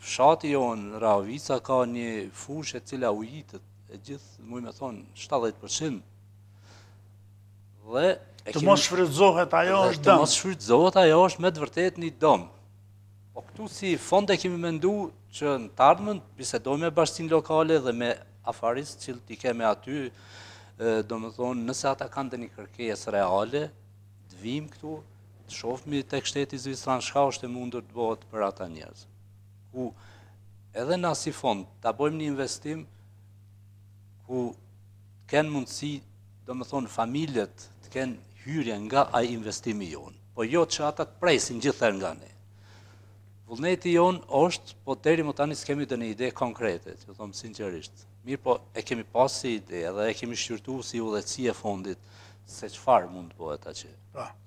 fshati jo në Rahovica ka një fushë e cila u jitët, e gjithë, muj me thonë, shtatëdhjetë përqind. Të mos shfrytëzohet ajo është dëmë. Të mos shfrytëzohet ajo është me të vërtet një dëmë. Po këtu si fond e kemi mendu që në tardëmën, bisedoj me bashkinë lokale dhe me afaris që t'i keme aty, do me thonë, nëse ata kanë dhe një kërkejes reale, të vim këtu, të shofëmi të kështeti Zvicran, shka është e mundur të bëhet për ata njerëz. Ku edhe na si fond, të abojmë një investim, ku të kenë mundësi, do me thonë, familjet të kenë hyrje nga a investimi jonë, po jo që ata të presin gjithër nga ne. Vullneti jonë është, po deri më tani s'kemi dhe një ide konkrete, që thomë sinqerisht. Mirë po, e kemi pas si ide, edhe e kemi shqyrtu si udhëtësi e fondit, se qëfar mund të bëhet atje.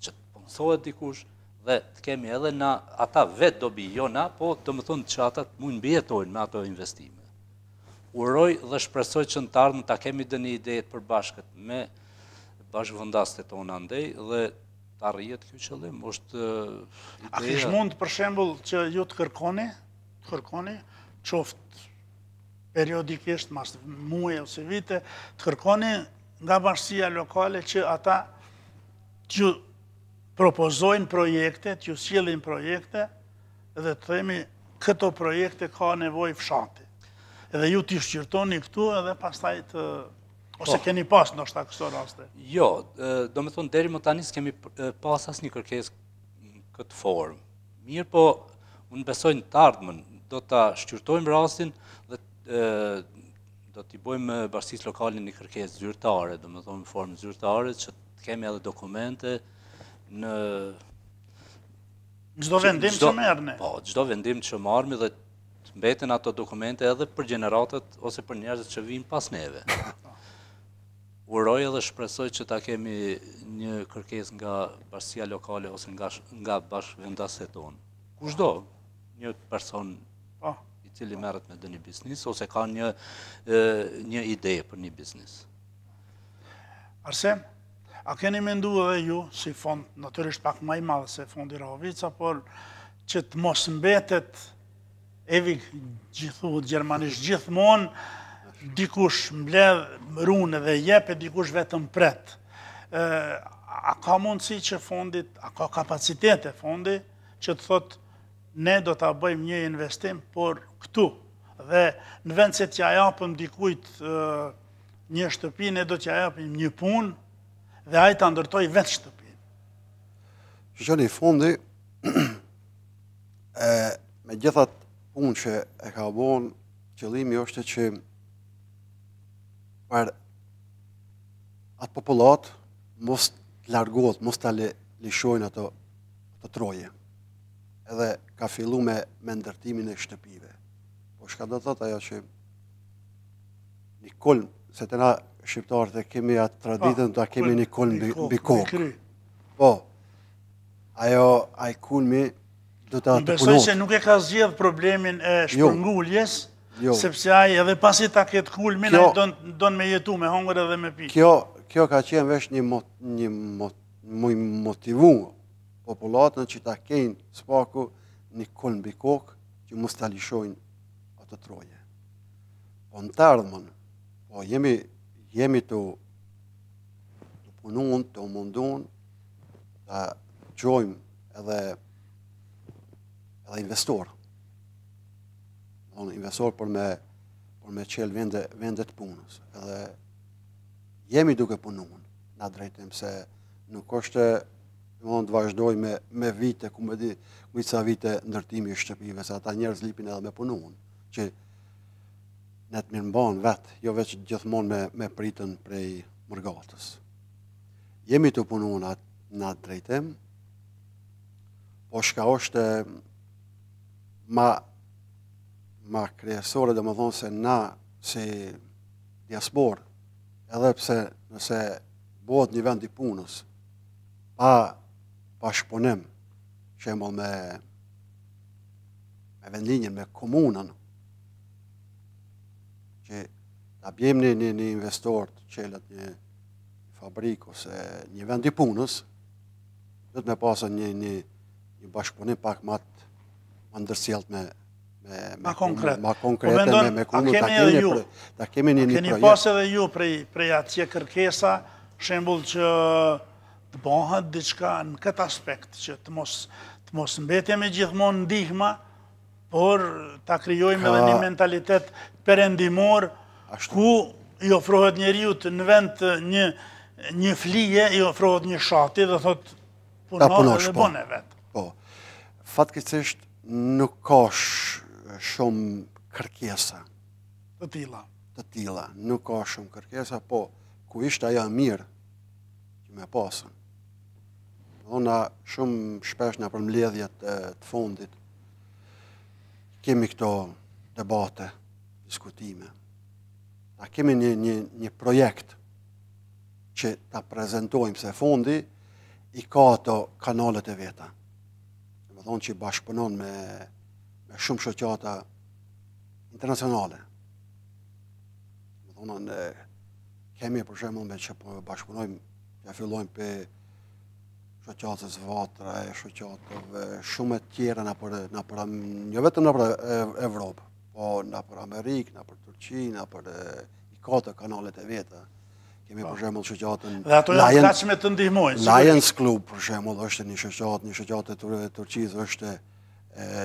Që të punësohet dikush, dhe të kemi edhe na, ata vetë dobi, jo na, po të më thonë që ata të mund bjetojnë me ato investime. Uroj dhe shpresoj që në tarën të kemi dhe një ide të përbashkët me bashkëvëndastet tonë andej, dhe të arrihet ky qëllim, është ideja. A kish mund për shembull që ju të kërkoni, të kërkoni, qoftë periodikisht, mas muaj ose vite, të kërkoni nga bashkia lokale që ata t'ju propozojnë projekte, t'ju sjellin projekte, edhe të themi këto projekte ka nevojë fshati. Edhe ju t'i shqyrtoni këtu edhe pastaj të ose oh. keni pas ndoshta këto raste. Jo, do me thonë deri më tani s'kemi pas asnjë kërkesë këtë formë. Mirë, po unë besoj në të ardhmen do ta shqyrtojmë rastin dhe e, do t'i bëjmë bashkisë lokale një kërkesë zyrtare, do me thonë në formë zyrtare që kemi edhe dokumente në çdo vendim që merrni. Po, çdo vendim që marrmi dhe mbeten ato dokumente edhe për gjeneratat ose për njerëzit që vijnë pas neve. Uroj edhe shpresoj që ta kemi një kërkesë nga bashkia lokale ose nga nga bashkëvendaset tonë. Kushdo, një person oh. i cili merret me një biznes ose ka një e, një ide për një biznes. Arsim, a keni menduar edhe ju si fond, natyrisht pak më i madh se fondi Rahovica, por që të mos mbetet evi gjithu gjermanisht gjithmonë dikush mbledh rune dhe jep e dikush vetëm pret. E, a ka mundësi që fondit, a ka kapacitete fondi që të thotë ne do ta bëjmë një investim por këtu dhe në vend se t'ja japëm dikujt e, një shtëpi, ne do t'ja japim një punë dhe ai ta ndërtoi vetë shtëpinë. Shikoni, fondi e, me gjithat punë që e ka bon, qëllimi është që për atë popullat mos të largohet, mos të lishojnë ato, ato troje. Edhe ka fillu me, me ndërtimin e shtëpive. Po shka do të ajo që një kolm, se të na shqiptarët e kemi atë traditën, ta kemi një kolm mbi kokë. Po, ajo, ai kulmi besoj se nuk e ka zgjedh problemin e shpërnguljes, jo, jo. Sepse ai edhe pasi ta ketë kulmin, ai don, don me jetu, me hongër edhe me pikë. Kjo, kjo ka qenë vesh një, mot, një mot, motivu popullatën që ta kenë spaku një kulm mbi kokë që mos ta lishojnë ato troje. Po në të ardhmen, po jemi, jemi të, të punun, të mundun, ta gjojmë edhe dhe investor. Unë investor për me, për me qelë vende, vendet punës. Edhe jemi duke punuar na drejtim se nuk është unë të vazhdoj me, me vite, ku me di, ku disa vite ndërtimi i shtëpive, se ata njerëz lipin edhe me punuar, që ne të mirëmban vetë, jo veç gjithmonë me, me pritën prej mërgatës. Jemi të punuar na drejtim, po shka është Ma, ma kryesore, dhe më thonë se na, si diasporë, edhe pse nëse bëhet një vend i punës, pa, pa shponim, shembull me, me vendlinjen, me komunën, që ta bjem një, një, një investor të qelet një fabrikë ose një vend i punës, dhe të me pasën një, një, një bashkëpunim pak matë më ndërsjelt me, me, me konkrete, konkret, me, me kunu, ta kemi një projekt. Ta kemi një projekt. Keni pas edhe ju prej, prej atje kërkesa, shembull që të bëhet diçka në këtë aspekt, që të mos, të mos mbetemi gjithmonë ndihma, por ta krijojmë ka... edhe një mentalitet perëndimor, ku i ofrohet njeriu në vend të një, një flije, i ofrohet një shati dhe thotë punon edhe bën vetë. Po, fatkeqësisht nuk ka shumë kërkesa të tilla. Të tilla, nuk ka shumë kërkesa, po ku ishte ajo mirë që më pasën. Ona shumë shpesh në përmbledhjet të, të fundit kemi këto debate, diskutime. Ta kemi një, një, një projekt që ta prezentojmë se fundi i ka ato kanalet e veta. Thonë që i bashkëpunon me, me shumë shoqata internacionale. Më thonë, kemi për shembull me që bashkëpunojmë, ja fillojmë për shoqatës vatra, e shoqatëve, shumë e tjera na për, na për, jo vetëm na për Evropë, po na për Amerikë, na për Turqi, na për i katër kanalet e veta. Kemi për shembull shoqatën Lions, Lions Club për shembull është një shoqatë, një shoqatë e Turqisë është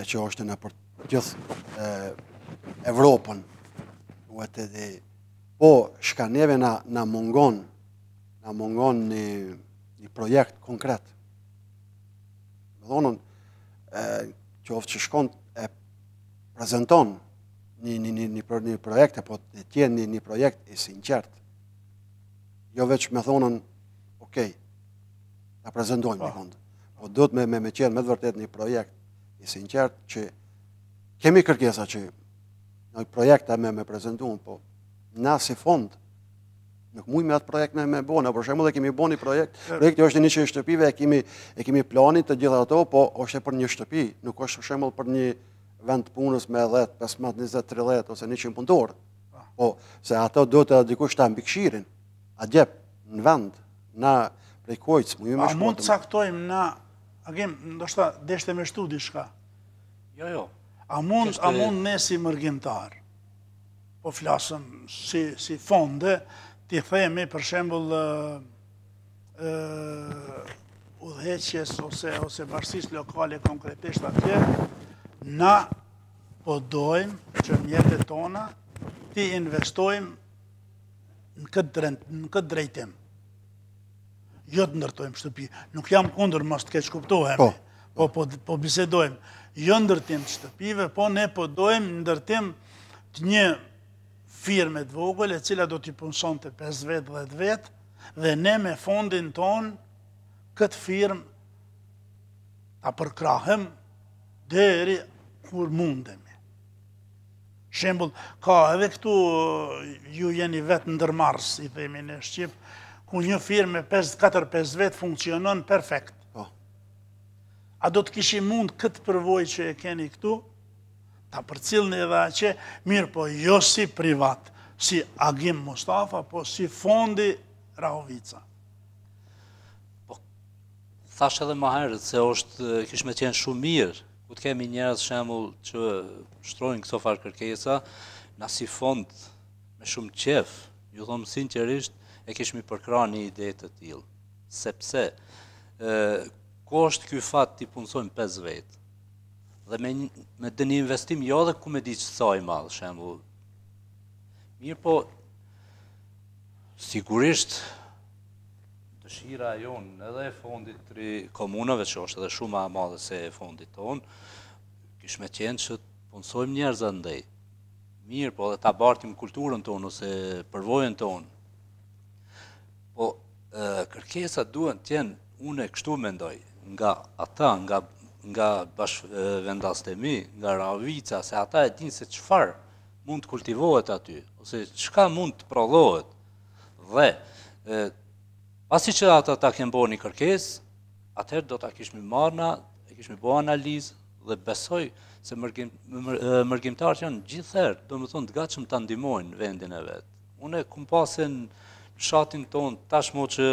që është në për gjithë Evropën. Po shka neve na na mungon, na mungon një, një projekt konkret. Më dhonën qoftë që shkon e prezenton një një një një projekt apo të tjen një, një projekt i sinqert. Jo veç me thonën, okej, ta prezantojmë një fund. Po duhet me me, me qenë me të vërtet një projekt i sinqert që kemi kërkesa që në projekta me me prezantuan, po na si fond nuk mujmë atë projekt me me bëna. Për shembull, kemi bënë projekt, projekti është një çështje shtëpive, e kemi e kemi planin të gjitha ato, po është për një shtëpi, nuk është për shembull për një vend punës me dhjetë, pesëmbëdhjetë, njëzet, tridhjetë ose njëqind punëtorë. Po se ato duhet ta dikush ta mbikëqirin. A gjep, në vend, na prej kojtës, mu ju me shkotim. A mund të saktojmë na, Agim, ndoshta deshte me shtu diçka. Jo, jo. A mund, Keshte... a mund ne si mërgjimtar, po flasëm si, si fonde, ti themi për shembull uh, uh, udheqjes ose, ose bashkisë lokale konkretisht atje, na po dojmë që mjetet tona ti investojmë në këtë drejtim. Jo të ndërtojmë shtëpi. Nuk jam kundër, mos të keq kuptohemi. Po, po, po bisedojmë. Jo ndërtim të shtëpive, po ne po dojmë ndërtim të një firme të vogël, e cila do t'i punësonte pesë vetë, dhjetë vetë, dhe ne me fondin ton, këtë firmë ta përkrahem deri kur mundem. Shembull, ka edhe këtu ju jeni vetë ndërmarrës, i themi në Shqip, ku një firmë katër pesë vetë funksionon perfekt. Oh. A do të kishim mund këtë përvojë që e keni këtu, ta përcillni edhe aqe, mirë po jo si privat, si Agim Mustafa, po si fondi Rahovica. Po, thash edhe më herët se është kishme qenë shumë mirë, ku të kemi njerëz shembull që shtrojnë këto farë kërkesa, na si fond me shumë qef, ju thomë sinqerisht, e kishmi përkra një ide të tillë. Sepse, e, ku është ky fat t'i punësojmë pesë vetë, dhe me, me dë një investim jo dhe ku me di që sa i madh, shembull. Mirë po, sigurisht, dëshira jonë edhe e fondit tri komunave, që është edhe shumë e madhe se e fondit tonë, kishme qenë që punësojmë njerëza ndaj. Mirë, po dhe ta bartim kulturën tonë ose përvojën tonë. Po, kërkesat duhen t'jenë, unë e kështu mendoj, nga ata, nga, nga bashkëvendaste mi, nga Rahovica, se ata e dinë se çfarë mund të kultivohet aty, ose çka mund të prodhohet. Dhe, e, pasi që ata ta kemë bërë një kërkesë, atëherë do ta kishmi marrë, e kishmi bërë analizë dhe besoj se mërgim, mër, mërgjimtarët janë gjithëherë, do më thonë, të gatshëm ta ndihmojnë vendin e vet. Unë kum pasen shatin ton tashmë që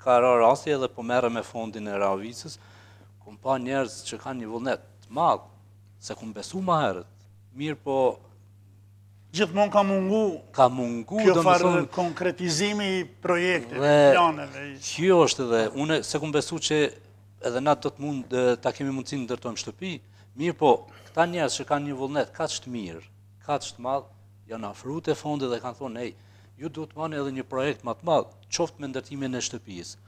ka ra rasti edhe po merrem me fondin e Rahovicës, kum pa njerëz që kanë një vullnet të madh, se kum besu më herët. Mirë po, gjithmonë ka mungu, ka mungu kjo farë dhe konkretizimi i projektit, planeve. Kjo është dhe, une se kum besu që edhe na do të mund, dhe, ta kemi mundësin ndërtojmë shtëpi, mirë po, këta njerëz që kanë një vullnet, ka që të mirë, ka që të madhë, janë afru të fonde dhe kanë thonë, hej, ju duhet të mani edhe një projekt ma të madhë, qoftë me ndërtimin e shtëpisë.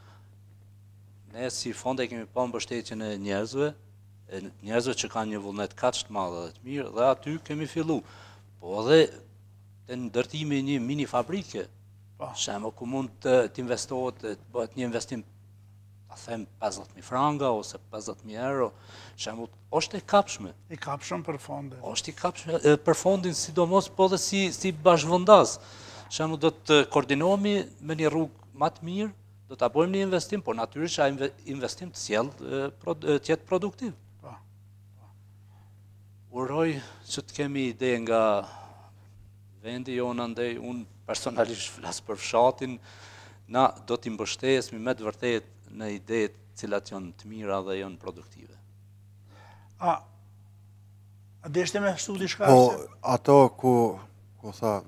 Ne si fonde kemi pa mbështetjen e njerëzve, e njerëzve që kanë një vullnet ka që të madhë dhe të mirë, dhe aty kemi fillu. Po dhe të ndërtimi një mini fabrike, pa. Shemë ku mund të, të investohet, të bëhet një investim, a them pesëdhjetë mijë franga ose pesëdhjetë mijë euro, shemë është e kapshme. I kapshme për fondin. Është i kapshme e, për fondin, sidomos po dhe si, si bashkëvendas. Shemë do të koordinohemi me një rrugë më të mirë, do të bëjmë një investim, por natyrisht ai investim të sjell të jetë produktiv. Uroj që të kemi ide nga vendi jonë andej, unë personalisht flasë për fshatin, na do t'i mbështesmi me të vërtet në ide cilat janë të mira dhe janë produktive. A, a deshte me studi shkarë? Po, ato ku, ku tha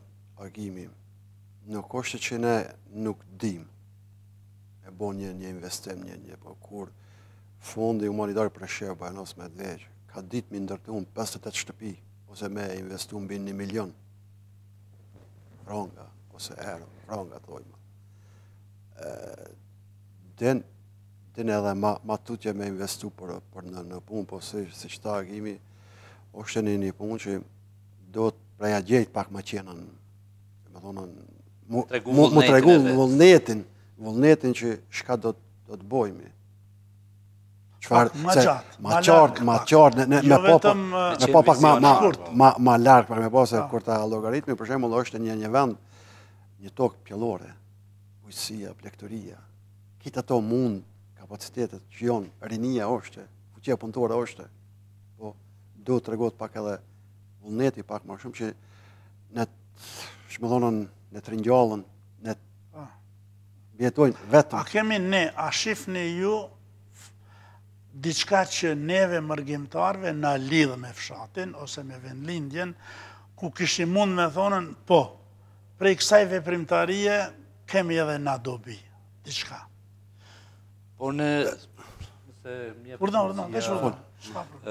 Agimi, nuk është që ne nuk dim, e bo një një investim, një një, po kur fondi humanitar Presheva, Bujanoci, Medvegjë, ka ditë mi ndërtu në pesëdhjetë e tetë shtëpi, ose me investu në binë një milion, franga, ose euro, franga, thojma. Den, den edhe ma, ma tutje me investu për, për në, në punë, po se, se qëta Agimi, është një një punë që do të preja gjejt pak ma qenën, me dhonën, mu tregu vullnetin, vullnetin, vullnetin që shka do, do të bojmi. Qfar, ma qartë, ma qartë, ma qartë, me po pak ma larkë, me po se kur ta logaritmi, për shemull, është një një vend, një tokë pjellore, ujësia, plektoria, kita to mund, kapacitetet, që jonë, rinia është, fuqia punëtore është, po do të regot pak edhe vullneti pak ma shumë, që ne të shmëllonën, ne të rinjallën, ne të bjetojnë vetëm. A kemi ne, a shifni ju, diçka që neve mërgjimtarve në lidhë me fshatin ose me vendlindjen, ku kishim mund me thonën, po, prej kësaj veprimtarie kemi edhe na dobi, diçka. Por në... Urna, urna, vesh urna.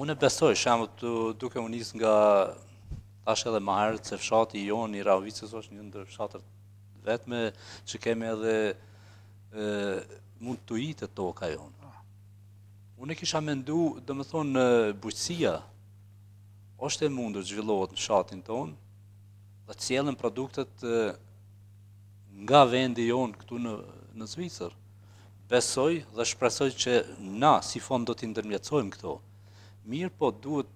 Unë besoj, shemë, duke unis nga tash edhe maherët, se fshati jonë i Rahovicës është një ndër fshatër vetme, që kemi edhe mund të ujit e toka jonë. Unë e kisha mendu, dhe me thonë, bujqësia është e mundur zhvillohet në shatin tonë dhe cilën produktet nga vendi jonë këtu në Zvicër. Besoj dhe shpresoj që na, si fond, do t'i ndërmjetësojmë këto. Mirë po duhet,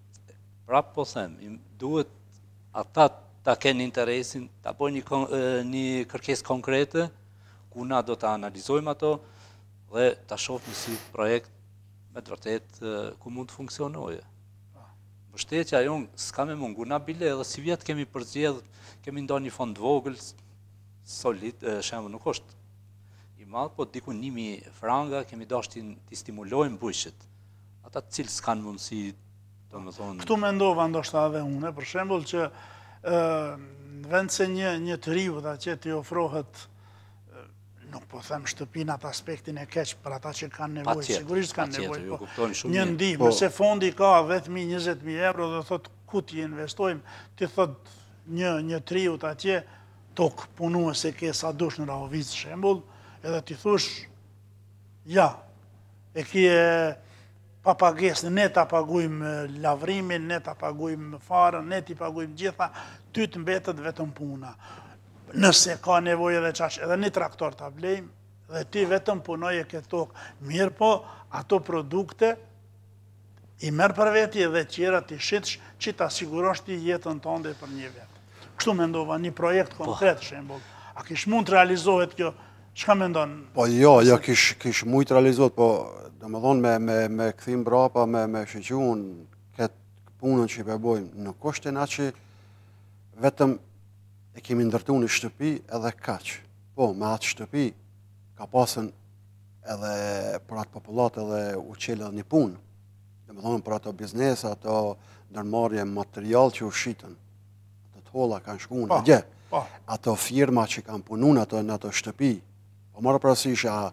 prapë po them, duhet ata ta kenë interesin, ta bojnë një kërkesë konkrete, ku na do t'a analizojmë ato dhe ta shohim si projekt me të vërtet, ku mund të funksionoje. Mështetja jonë, s'ka me mungu, na bile edhe si vjetë kemi përzjedhë, kemi nda një fond vogël, solid, shemë nuk është i madhë, po diku nimi franga, kemi dashtin t'i stimulojmë bujqit. Ata cilë s'kanë mundësi, do me thonë... Këtu me ndova ndoshta dhe une, për shembol që vend se një të riu dhe që t'i ofrohet nuk po them shtëpina të aspektin e keq për ata që kanë nevojë, sigurisht kanë nevojë, po një ndihmë, se fondi ka dhjetë mijë, njëzet mijë euro dhe thot ku t'i investojmë, ti thot një triut atje, tok punu e se ke sa dush në Rahovicë shembull, edhe ti thush, ja, e kje papagesë, ne t'a pagujmë lavrimin, ne t'a pagujmë farën, ne t'i pagujmë gjitha, ty të mbetët vetëm puna. Nëse ka nevojë dhe qash, edhe një traktor të ablejmë, dhe ti vetëm punoje këtë tokë. Mirë po, ato produkte i merë për veti dhe qira t'i shitësh, që t'a sigurosh t'i jetën tënde për një vetë. Kështu me ndova një projekt konkret, shembull. A kish mund të realizohet kjo? Shka me ndonë? Po jo, jo kish mujt të realizohet, po dhe me dhonë me këthim brapa, me shqyqun, këtë punën që i përbojmë, nuk është e na që vetëm e kemi ndërtu në shtëpi edhe kaq. Po, me atë shtëpi ka pasën edhe për atë popullat edhe u qelë edhe një punë. Dhe me thonë për ato biznesa, ato ndërmarje material që u shqitën. Ato të hola kanë shku në gje. Ato firma që kanë punu në ato shtëpi. Po marë prasisha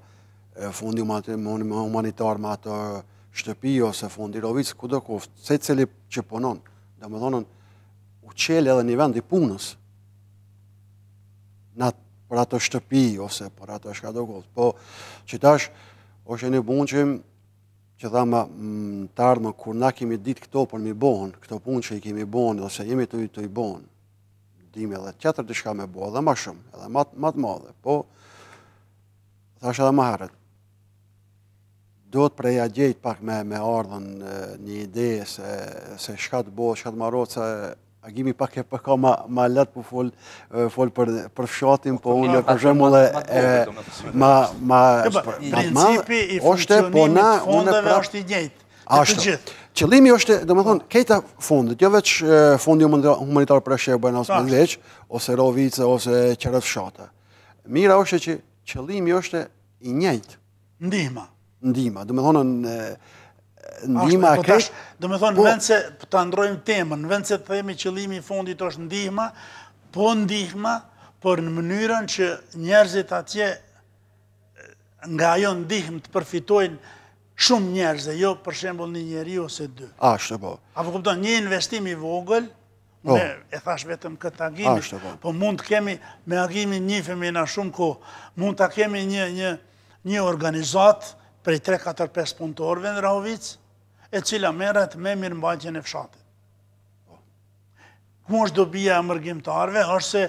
fundi humanitar me ato shtëpi ose fundi Rahovicë, ku do koftë, se cili që punon. Dhe me thonë u qelë edhe një vend i punës. Për ato shtëpi, ose për ato shkadokollë. Po, që tash, është e një bunqim, që tha më të ardhme, kur na kemi ditë këto për mi bohën, këto punë që i kemi bohën, ose jemi të i bohën, dime edhe tjetër të shka me bohë, edhe ma shumë, edhe ma të madhe. Po, thash edhe ma herët, do të preja gjejt pak me ardhën një ide, se shka të bohë, shka të marot, se... Agimi pak e përka ma letë po folë për fshatin, po unë e përshemullë ma... Principi i funksionimit fondeve është i njëjtë, të të gjithë. Qëllimi është, do me thonë, kejta fondit, jo veç fondi humanitar Presheva, Bujanoci, Medvegjë, ose Rahovica, ose qërët fshata. Mira është që qëllimi është i njëjtë. Ndihma. Ndihma. Do me thonë në ndihma e kresh. Do me thonë, vend se të ndrojmë temën, vend se të themi qëllimi i fundit është ndihma, po ndihma, por në mënyrën që njerëzit atje nga ajo ndihmë të përfitojnë shumë njerëzë, jo për shembull një njeri ose dy. Ashtë po. Apo kupton, një investim i vogël, e thash vetëm këtë agimin, po mund të kemi me agimin një femina shumë ko, mund të kemi një organizat prej tre katër pesë punëtorëve në Rahovic, e cila merret me mirëmbajtjen e fshatit. Ku është dobia e mërgjimtarëve, është se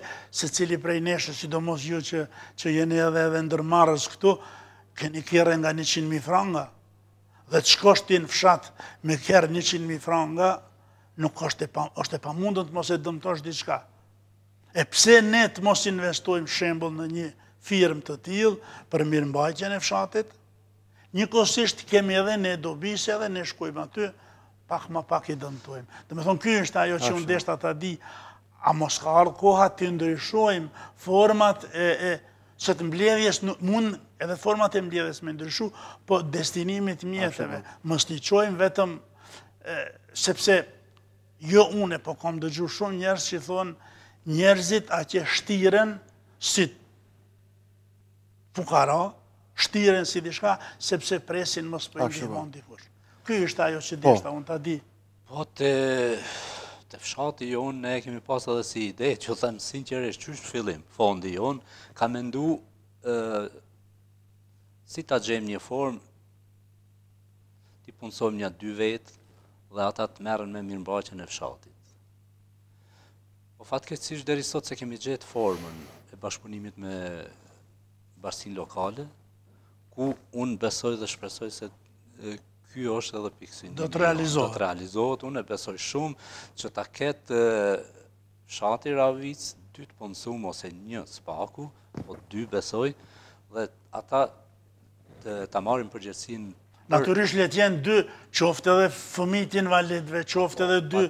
secili prej neshë, sidomos ju që jeni edhe ndërmarrës këtu, keni kërë nga njëqind mijë franga. Dhe të shkosh ti në fshat me kërë njëqind mijë franga, nuk është e pa mundën të mos e dëmtosh diçka. E pse ne të mos investojmë shembull në një firmë të tillë për mirëmbajtjen e fshatit? Njëkohësisht kemi edhe ne dobisë edhe ne shkojmë aty, pak më pak i dëmtojmë. Dhe me thonë, ky është ajo që unë deshta ta di, a mos ka ardhur koha të ndryshojmë format e se të mbledhjes mund edhe format e mbledhjes me ndryshu, po destinimit mjetëve. Mos t'i çojmë vetëm, sepse jo une, po kam dëgju shumë njerëz që thonë, njerëzit atje shtiren si fukara, shtiren si diçka, sepse presin mos po ndihmon dikush. Ky është ajo që deshta, unë ta di. Po të të fshati jonë, ne kemi pas edhe si ide, që thëmë sinqeresht, qështë fillim, fondi jonë, ka mendu si ta gjem një formë, ti punsojmë një dy vetë, dhe ata të merën me mirëmbajtjen e fshatit. Po fatkeqësisht deri sot se kemi gjetë formën e bashkëpunimit me bashkinë lokale, ku unë besoj dhe shpresoj se kjo është edhe pikësin. Do të realizohet. Do të realizohet, unë e besoj shumë që ta ketë shati Rahovic, dy të punësumë ose një spaku, po dy besoj, dhe ata ta marim përgjërsin. Naturisht le t'jenë dy, qoftë edhe fëmitin validve, qoftë edhe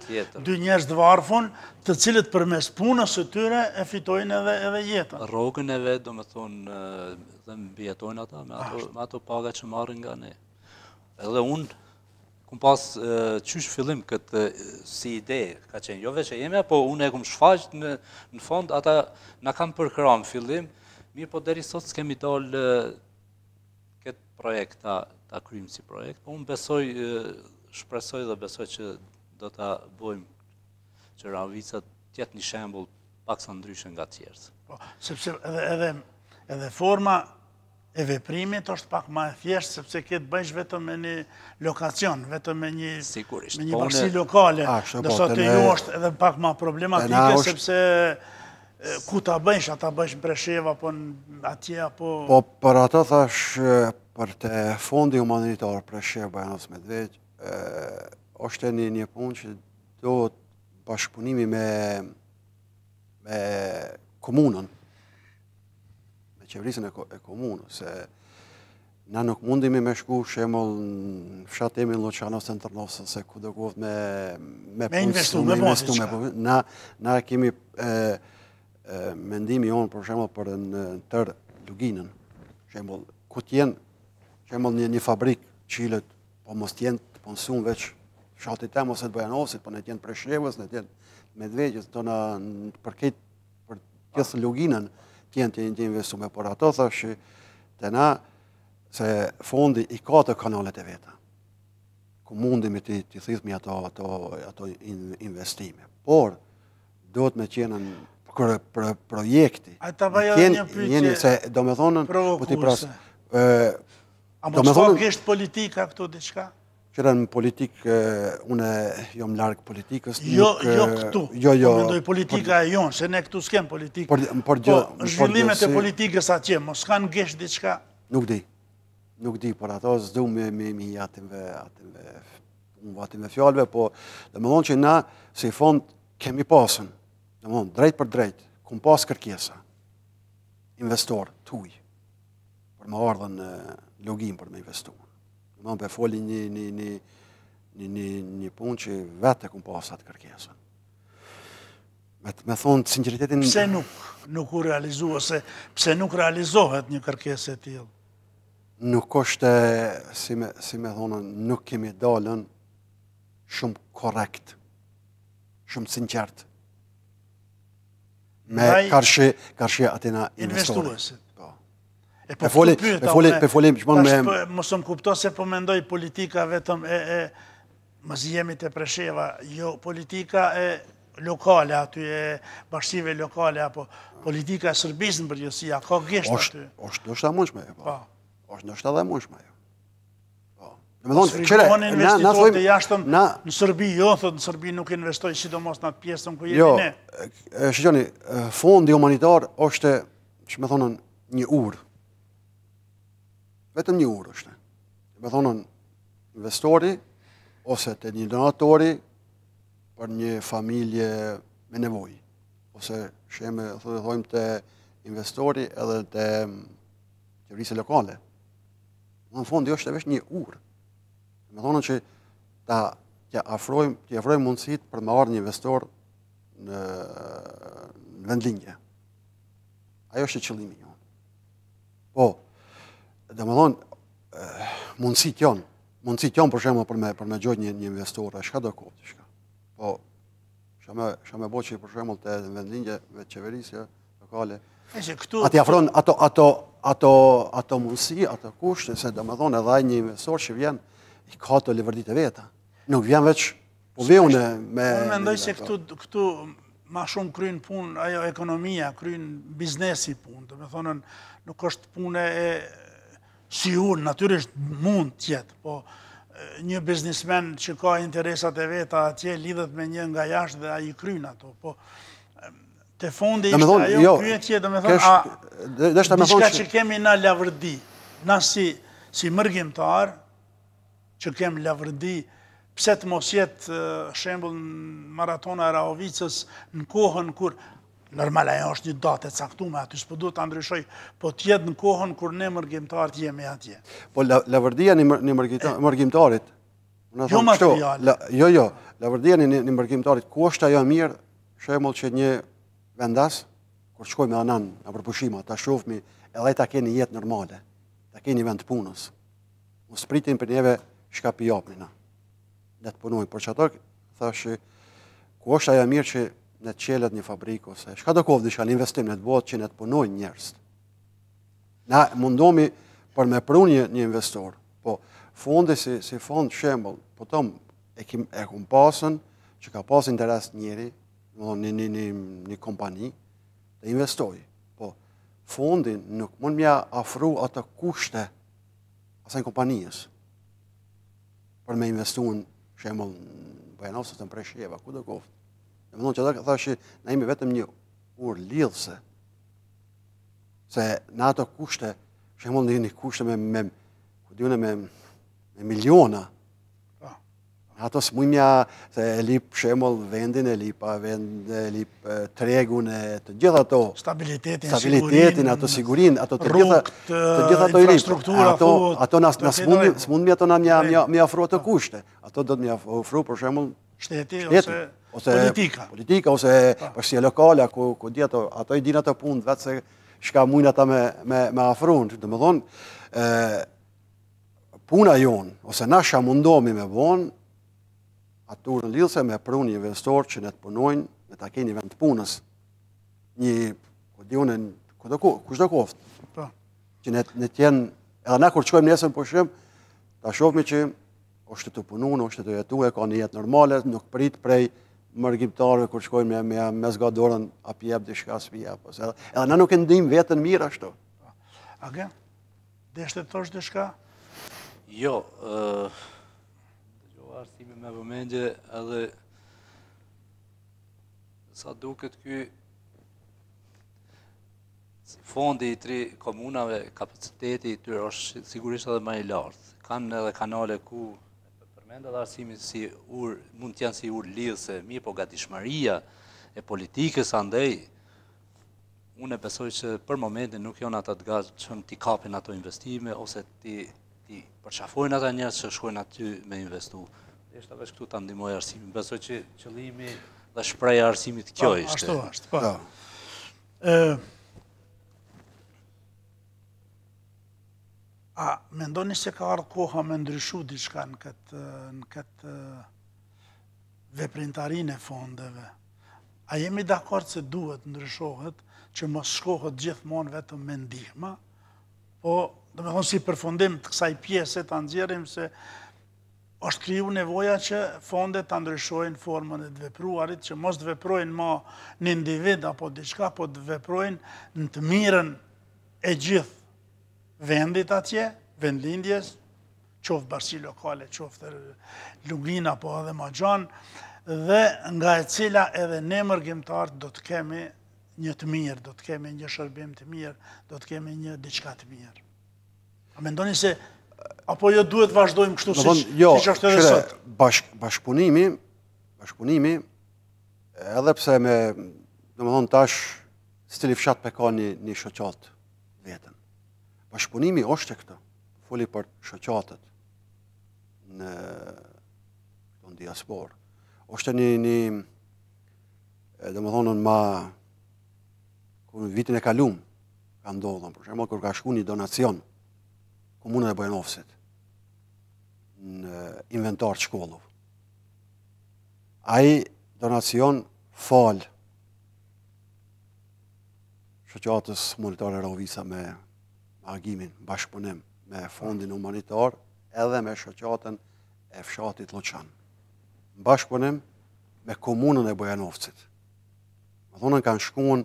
dy njerës dvarfon, të cilët për mes punës të tyre e fitojnë edhe jetën. Rogën e vetë, do me thonë, dhe më bjetojnë ata, me ato paga që marrin nga ne. Edhe unë, këmë pas qysh fillim këtë si ide, ka qenë jo veç e jemi, po unë e këmë shfaqt në fond, ata në kam përkram fillim, mirë po deri sot s'kemi dalë këtë projekt, ta krymë si projekt, po unë besoj, shpresoj dhe besoj që do ta bojmë që Rahovica tjetë një shembul pak sa ndryshën nga tjerës. Sepse edhe forma e veprimit është pak ma e thjeshtë, sepse këtë bëjsh vetëm me një lokacion, vetëm me një bashkësi lokale, dërsa të ju është edhe pak ma problematike, sepse ku ta bëjsh, ata bëjsh në Presheva, po në atje, po... Po, për ato thash, për të fondi humanitar Presheva, Bujanoci, Medvegjë, është e një punë që do të bashkëpunimi me komunën, qeverisën e komunë, se na nuk mundimi me shku shemull në fshatemi në Luçanosë, në Tërnosë, se ku do govët me punësu, me investu, me punësu. Na kemi mendimi jonë, për shemull, për në tërë Luginën, shemull, ku t'jenë, shemull, një fabrikë qilët, po mos t'jenë të punësun veç fshatit tem, ose të Bujanosit, po ne t'jenë Preshevës, ne t'jenë Medvegjës, do në përket për tjesë Luginën, tjenë të një investume, por ato thashë të na se fondi i ka të kanalet e veta, ku mundimi të thithmi ato investime. Por, do të me qenën projekti, do me thonën... A më të shkak është politika këto diçka? Qëra në politikë, une jo më largë politikës. Jo këtu, mendoj politika e jonë, se ne këtu s'kem politikë. Po zhvillimet e politikës atje, mos kanë gjesh diçka? Nuk di, nuk di, por ato zdu me mi atimve fjallëve, po dhe më dhonë që na, si fond, kemi pasën, dhe më dhonë, drejt për drejt, këmë pasë kërkesa, investor, tuj, për më ardhen logim për me investu. Në për foli një punë që vetë e këmë pasat kërkesën. Me thonë të sinceritetin... Pse nuk u realizuë, pse nuk realizohet një kërkesë e tjilë? nuk është, si me, si me thonën, nuk kemi dalën shumë korrekt, shumë sinqert. Me karshë, karshë atina investorës. E po folim, e folim, e folim, mosëm kupto se po mendoj politika vetëm e, e mëzi jemi të Presheva, jo politika e lokale aty e bashkive lokale apo politika e Serbisë në përgjithësi, ka gjesht aty. Është ndoshta mundshme, po. Është ndoshta edhe mundshme ajo. Po. Domethënë, çera, na na thonë jashtëm në Serbi, jo, thotë në Serbi nuk investojnë sidomos në atë pjesën ku jemi ne. Jo, shikoni, fondi humanitar është, ç'më thonën, një urë. Vetëm një urë është. Me thonën, investori, ose të një donatori, për një familje me nevojë. Ose sheme, thojmë të investori edhe të qeverisë lokale. Në fondi është vetëm një urë. Me thonën që ta ja afrojmë, t'i afrojmë mundësit për me ardhë një investor në, në vendlinje. Ajo është qëllimi jonë. Po, dhe më thonë, mundësit janë, mundësit janë për shemë për me, me gjojnë një, një investorë, shka do kohë të shka. Po, shame bo që për shemë të vendlinje, me qeverisje, lokale, këtu... ati afron ato, ato, ato, ato mundësi, ato kushtë, se dhe më thonë edhe një investor që vjen, i ka të livërdit e veta. Nuk vjen veç, po vjone me... Unë mendoj se këtu, këtu ma shumë kryen punë, ajo ekonomia, kryen biznesi punë, dhe me thonën, nuk është punë e... Sigur, natyrisht mund tjetë, po një biznismen që ka interesat e veta atje lidhet me një nga jashtë dhe a i kryn ato, po të fondi ishte ajo kryen tjetë, dhe me thonë, a diçka që kemi na lavërdi, na si, si mërgjimtar, që kemi lavërdi, pse të mos jetë shembull maratona e Rahovicës në kohën kur, normal, ajo është një datë e caktume, aty s'po duhet ta ndryshoj, po t'jetë në kohën kur ne mërgjimtarët jemi atje. Po lavërdia një mërgjimtarit, jo materiale. Jo, jo, lavërdia një mërgjimtarit, ku është ajo mirë, shembull që një vendas, kur shkoj me anan në përpushima, ta shofmi, edhe ta keni jetë normale, ta keni vend punës. Mos pritin për neve shka pijapnina, ne të punojnë. Por që ato, thashë, ku është ajo mirë që në të qelet një fabrikë, ose shka do kovë dishka, në investim në të botë që në të punojnë njerës. Na mundomi për me pru një, një investor, po fondi si, si fond shembol, po tom e, kim, e kum pasën, që ka pasë interes njeri, një, një, një, një kompani, të investoj. Po fondi nuk mund mja afru atë kushte asaj kompanijës, për me investu në shembol në Bujanoci, të në Presheva, ku do kovë. E më thonë që thashë, na imi vetëm një urë lidhëse, se në ato kushte, shemë në një kushte me, me, me, me miliona, oh. Ato s'mujmja, se e lip shemë vendin, e lip, vend, e lip tregun, e të gjitha ato, stabilitetin, stabilitetin sigurin, ato sigurin, ato të gjitha, të gjitha ato i lip, ato, ato na s'mujmja, ato na mja afru ato kushte, ato do të mja afru, për shemë, shteti, ose... ose politika, politika ose përshësia lokale, ku, ku di ato, ato i din ato punë, vetë se shka mujnë ata me, me, me afrunë. Dhe më thonë, puna jonë, ose na shka mundomi me bonë, atur në lidhëse me prunë një investor që ne të punojnë, me ta keni vend punës. Një, ku di unë, kushtë do koftë. Që ne, ne tjenë, edhe na kur qojmë nesën përshëm, ta shofëmi që është të pununë, është të jetu, e ka një jetë normale, nuk prit prej mërgjimtarëve kur shkojnë me, me, me zgadorën apjep, dishka s'pjep, edhe, edhe na nuk e ndim vetën mirë ashtu. Agim, deshte të thosh dishka? Jo, uh, jo arsimi me vëmendje edhe sa duket ky fondi i tri komunave, kapaciteti i tyre është sigurisht edhe më i lartë. Kanë edhe kanale ku dhe arsimi si ur, mund t'janë si ur lidhëse, mirë po gatishmëria e politikës andej, unë e besoj që për momentin nuk janë ata të gatshëm t'i kapin ato investime, ose t'i, t'i përshafojnë ata njerëz që shkojnë aty me investu. Eshtë avesh këtu ta ndihmoj arsimin, besoj që qëllimi dhe shpreja arsimit kjo ishte. Ashtu ashtë, pa. Da. E... A mendoni se ka ardhur koha me ndryshu diçka në këtë në këtë veprimtarinë e fondeve? A jemi dakord se duhet ndryshohet, që mos shkohet gjithmonë vetëm me ndihmë? Po, domethënë si përfundim të kësaj pjese ta nxjerrim se është kriju nevoja që fondet ta ndryshojnë formën e të vepruarit, që mos të veprojnë më në individ apo diçka, po të veprojnë në të mirën e gjithë vendit atje, vendlindjes, qoftë bashki lokale, qoftë Luginë apo edhe Maxhan, dhe nga e cila edhe ne mërgjimtarët do të kemi një të mirë, do të kemi një shërbim të mirë, do të kemi një diçka të mirë. A mendoni se apo jo duhet vazhdojmë kështu siç është edhe sot? Bashkëpunimi, bashkëpunimi, edhe pse me, domethënë tash stili fshat peka një shoqat vetën. Bashkëpunimi është e këta, foli për shoqatet në diasporë. Është një, dhe më thonën, ma, vitin e kalum, ka ndodhën, për shembull, kur ka shku një donacion, komunën e Bujanovësit, në inventar të shkollëve. Ai donacion fal shoqatës monetare Rahovica me agimin, bashkëpunim me fondin humanitar edhe me shoqatën e fshatit Loçan. Bashkëpunim me komunën e Bujanovësit. Më thonën kanë shkuën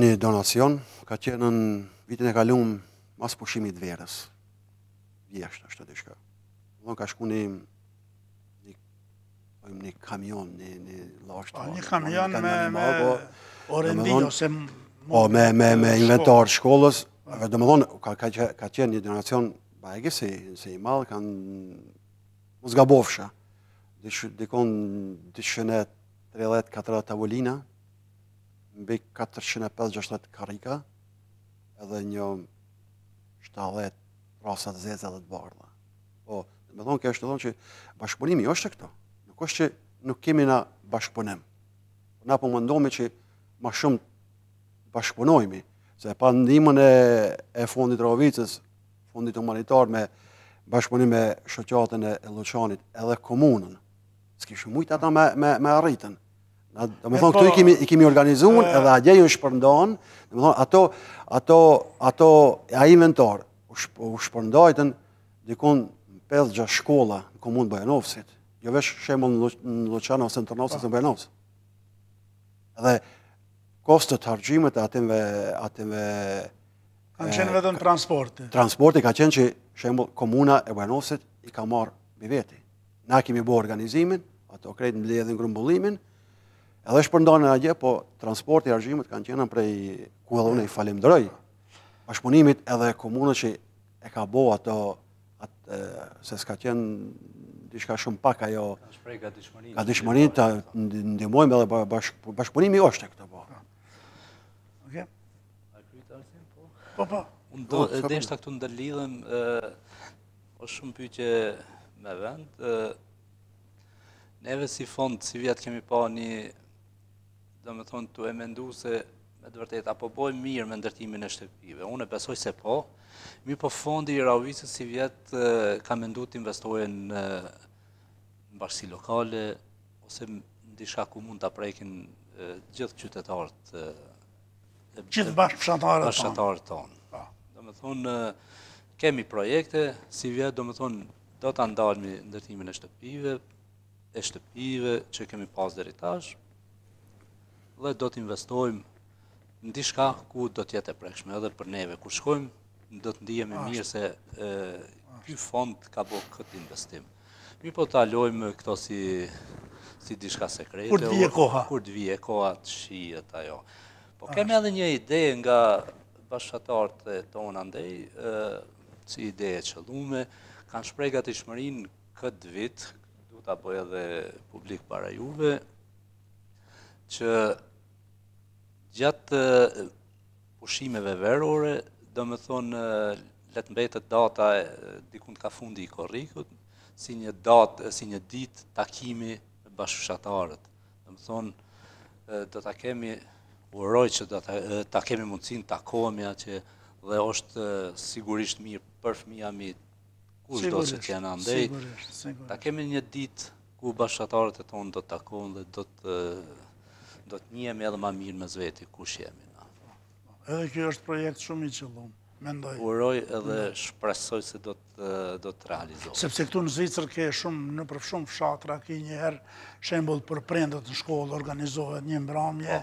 një donacion, ka qenë në vitin e kaluar mas pushimit verës. Vjeshtë ashtu diçka. Më thonë ka shku një një kamion, një lashtë. Një kamion me orendi ose me inventar shkollës. Dhe më thonë, ka qenë një donacion bajegi, se i malë, kanë mos gabofsha. Dikon dyqind e tridhjetë katër tavolina, mbi katërqind e pesëdhjetë karika, edhe një shtatëdhjetë rasat zeza dhe të bardha. Dhe më thonë, kështë të thonë që bashkëpunimi është e këto. Nuk është që nuk kemi na bashkëpunim. Na po mëndohme që ma shumë bashkëpunojmi, se pa ndihmën e fondit Rahovicës, fondit humanitar me bashkëpunim me shoqatën e Loçanit edhe komunën, s'kishë mujtë ata me arritën. Dhe me thonë, këtu i kemi organizuën edhe adjejën shpërndonë, dhe me thonë, ato a inventar u shpërndajtën dikon pesë gjashtë shkolla në komunë Bujanovësit, jo vesh shemë në Loçana ose në Tërnavësit në Bujanovës. Edhe kostët, hargjimet e atimve... Kanë qenë vetëm transporti. Transporti ka qenë që shembull komuna e Bujanovësit i ka marrë biveti. Na kemi bo organizimin, ato krejt në bledhin grumbullimin, edhe shpërndanë në agje, po transporti e hargjimet kanë qenë prej ku edhe unë i falimderoj. Bashkëpunimit edhe komunët që e ka bo ato, se s'ka qenë... Dishka shumë pak ajo ka dishmërin të ndimojmë edhe bashkëpunimi është e këtë po. Oke? A krytë Arsim po? Po, po. Dhe ishta këtu ndërlidhëm, o shumë pyqe me vend. Neve si fond, si vjetë kemi pa një, dhe me thonë të e mendu se, me të vërtet, apo bojë mirë me ndërtimin e shtëpive. Unë e besoj se po. Mi po fondi i Rahovicës si vjetë ka mendu të investojë në bashkësi lokale, ose në disha ku mund të aprekin gjithë qytetarët. Gjithë bashkëfshatarët tonë. Do me thonë, kemi projekte, si vjetë do me thonë, do të ndalmi ndërtimin e shtëpive, e shtëpive që kemi pas deri tash, dhe do të investojmë në dishka ku do t'jetë e prekshme, edhe për neve kur shkojmë, do t'ndijemi mirë se ky fond ka bo këtë investim. Mi po t'alojmë këto si dishka sekrete. Kur t'vije koha. Kur t'vije koha të shijet ajo. Po kemi edhe një ide nga bashkëtarët e tonë andej, si ide e qëllume, kanë shpreh gatishmërinë këtë vit, du t'a bëj edhe publik para juve, që gjatë pushimeve verore, do me thonë, letë mbetet data dikun t'ka fundi i korrikut, si një datë, si një ditë takimi bashkëfshatarët. Do me thonë, do t'a kemi, uroj që do t'a kemi mundësin, takomja që dhe është sigurisht mirë për fëmijën mi kushdo që të janë andej. Ta kemi një ditë ku bashkëtarët e tonë do të takohen dhe do të do të njihemi edhe më mirë mes veti kush jemi na. Edhe kjo është projekt shumë i qëllueshëm. Mendoj. Uroj edhe shpresoj se do të do të realizohet. Sepse këtu në Zvicër ke shumë në për shumë fshatra, ke një herë shembull për prindët në shkollë organizohet një mbrëmje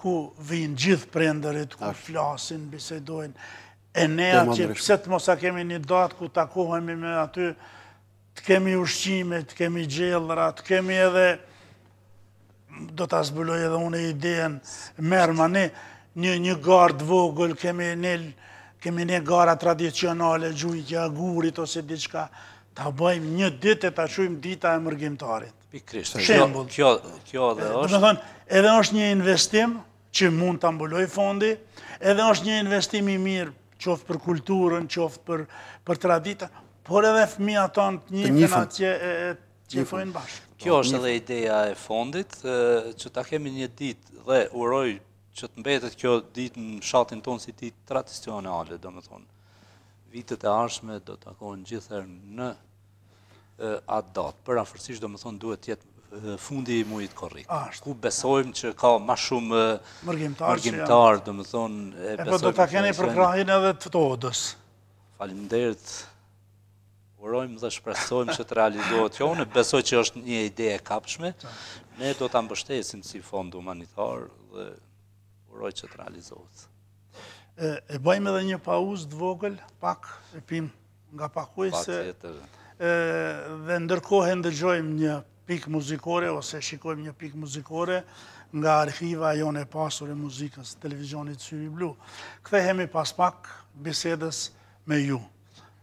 ku vijnë gjithë prindërit, ku flasin, bisedojnë. E ne atje pse të mos a kemi një datë ku takohemi me aty, të kemi ushqime, të kemi gjellëra, të kemi edhe do ta zbuloj edhe unë idenë, merrma ne një një gardë vogël, kemi ne kemi ne gara tradicionale, gjujtja gurit ose diçka, ta bëjmë një ditë e ta quajmë dita e mërgjimtarit. Pikërisht. Shembull. Kjo kjo edhe është. Do të thonë, edhe është një investim që mund ta mbuloj fondi, edhe është një investim i mirë, qoftë për kulturën, qoftë për për traditën, por edhe fëmijët tonë të njihen atje që fojnë bashkë. Kjo është edhe ideja e fondit, që ta kemi një ditë dhe uroj që të mbetet kjo ditë në shatin tonë si ditë tradicionale, do me thonë. Vitet e arshme do të takohen gjithherë në atë datë. Për afërsisht, do me thonë, duhet tjetë fundi i muajit korrik. Ku besojmë që ka ma shumë mërgjimtarë, do me thonë... E po do të keni për krahin edhe të të odës. Faleminderit. Urojmë dhe shpresojmë që të realizohet kjo. Unë besoj që është një ide e kapshme. Ne do të mbështesim si fond humanitar dhe... uroj që të realizohet. E bëjmë edhe një pauzë të vogël, pak e pim nga pakuese, dhe ndërkohë ndëgjojmë një pikë muzikore, ose shikojmë një pikë muzikore nga arkiva jone pasur e muzikës, televizionit Syri Blue. Kthehemi pas pak bisedës me ju.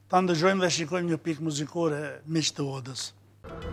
Ta ndëgjojmë dhe shikojmë një pikë muzikore miq të Odës. Thank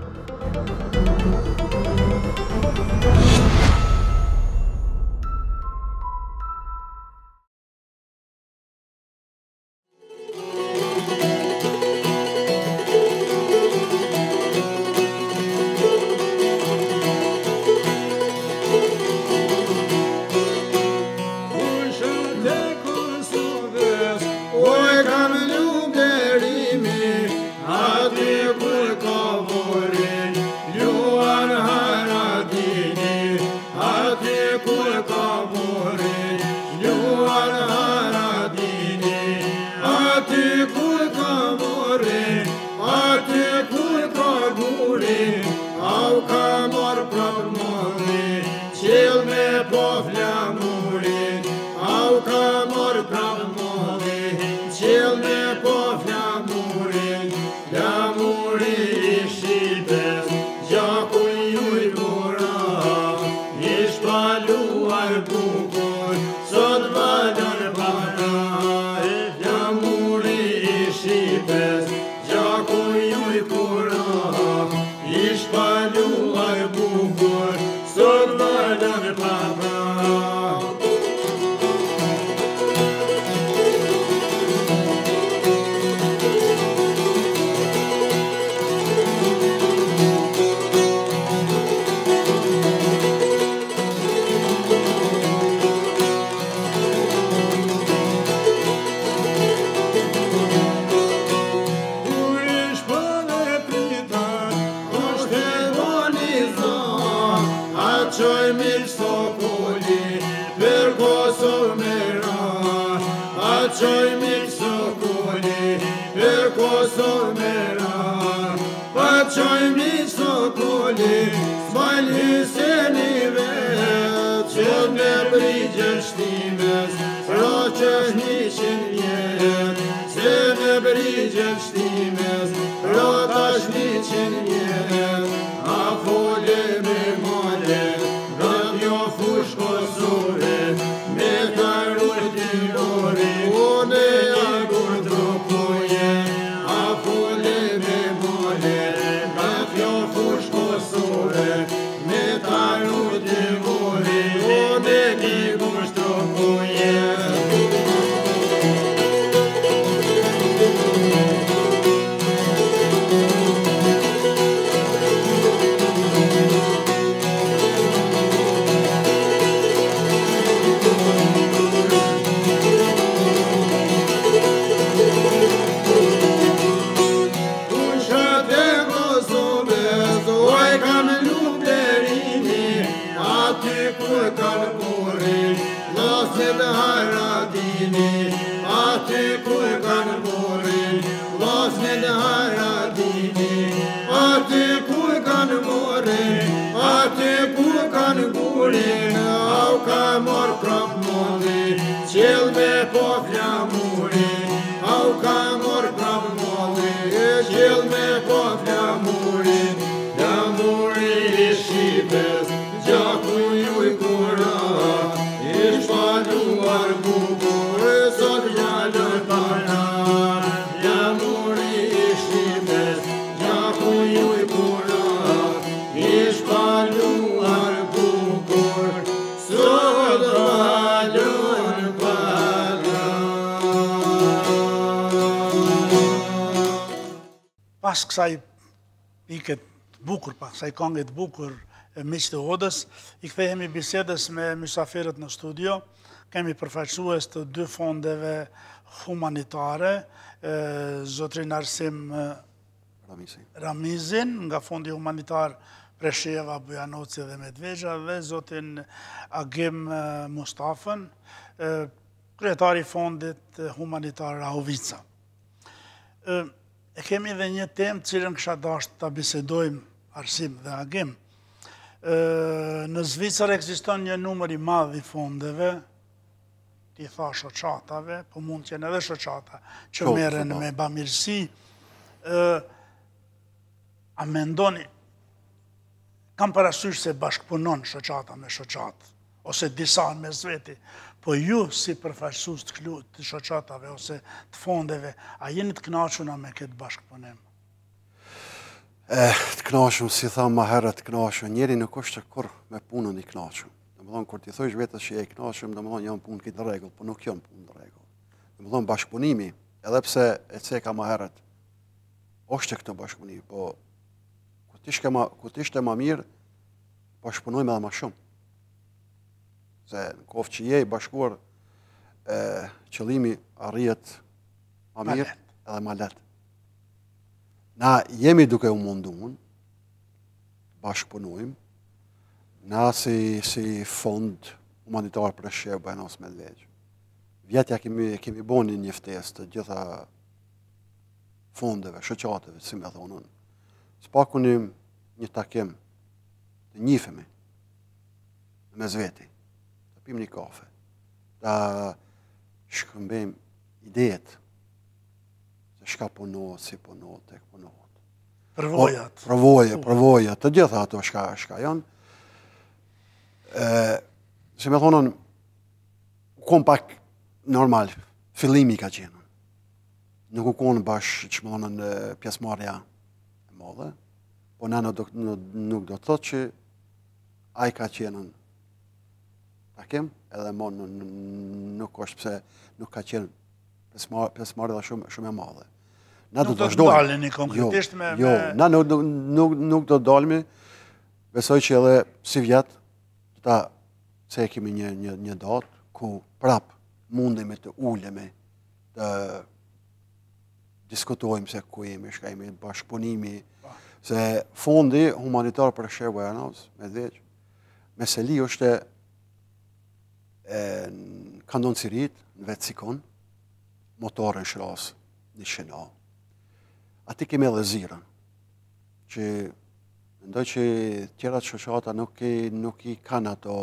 you. Atë në haradini, atë kur kanë morin, vlasne në haradini, atë kur kanë morin, atë kur kanë gurin, au ka mor prap molli, qel me po flamurin, au ka mor prap molli, qel me po flamurin, flamuri i shibes, gjaku ju i kura, Shpaluar bukur, sot jalloj parar Jamuri i shtimes, gjaku ju i kurar Shpaluar bukur, sot jalloj parar Pas kësaj piket bukur, pas kësaj kanget bukur miqtë Odës, I kthehemi bisedës me mysafirët në studio. Kemi përfaqësues të dy fondeve humanitare, zotrin Arsim Ramizin nga fondi humanitar Presheva, Bujanoci dhe Medvegjë dhe zotrin Agim Mustafën, kryetari fondit humanitar Rahovica. E kemi dhe një temë cilën kësha dashur ta bisedojmë Arsim dhe Agim. Në Zvicër ekziston një numër I madh I fondeve, I tha shoqatave, po mund të jenë edhe shoqata, që merren me bamirësi. A mendoni, kam parasysh se bashkëpunon shoqata me shoqatë, ose disa me zveti, po ju si përfaqësues të shoqatave ose të fondeve, a jeni të kënaqur me këtë bashkëpunim? Të knashëm, si thamë ma herët, të knashëm, njeri nuk është që kur me punën I knashëm. Dhe më thonë, kur t'i thojsh vetës që e I knashëm, dhe më thonë, jam punë këtë regullë, po nuk jam punë në regullë. Dhe më thonë, bashkëpunimi, edhe pse e ceka ma herët, është që këtë bashkëpunimi, po këtë ishte ma mirë, bashkëpunojmë edhe ma shumë. Se në kofë që je I bashkuar, qëlimi arrijet ma mirë edhe ma letë. Na jemi duke u mundun, bashkëpunojmë, na si fond humanitar Presheva Bujanoci Medvegjë. Vjetja kemi boni një ftesë të gjitha fondeve, shoqateve, si me thonën. Spakunim një takim të njifemi me zveti, të pim një kafe, të shkëmbim idejet, shka punohet, si punohet, tek punohet. Përvojat. Përvojat, përvojat, të gjitha ato shka janë. Se me thonën, u konë pak normal, fillimi ka qenë. Nuk u konë bashkë që më thonën pjesmarja e madhe, po na nuk do të thotë që a I ka qenën takim, edhe ma nuk është pse nuk ka qenën pjesmarja shumë e madhe. Nuk do të dalini konkretisht me... Jo, na nuk do të dalimi, besoj që edhe si vjetë, ta se e kemi një datë, ku prapë mundemi të ullemi, të diskutojmë se ku jemi, shka jemi bashkëpunimi, se fondi humanitar Presheva Bujanoci Medvegjë, meseli është në kandoncirit, në vetësikon, motorën shrasë, një shena. Ati kemi edhe zirën, që mendoj që tjera të shoqata nuk I kanë ato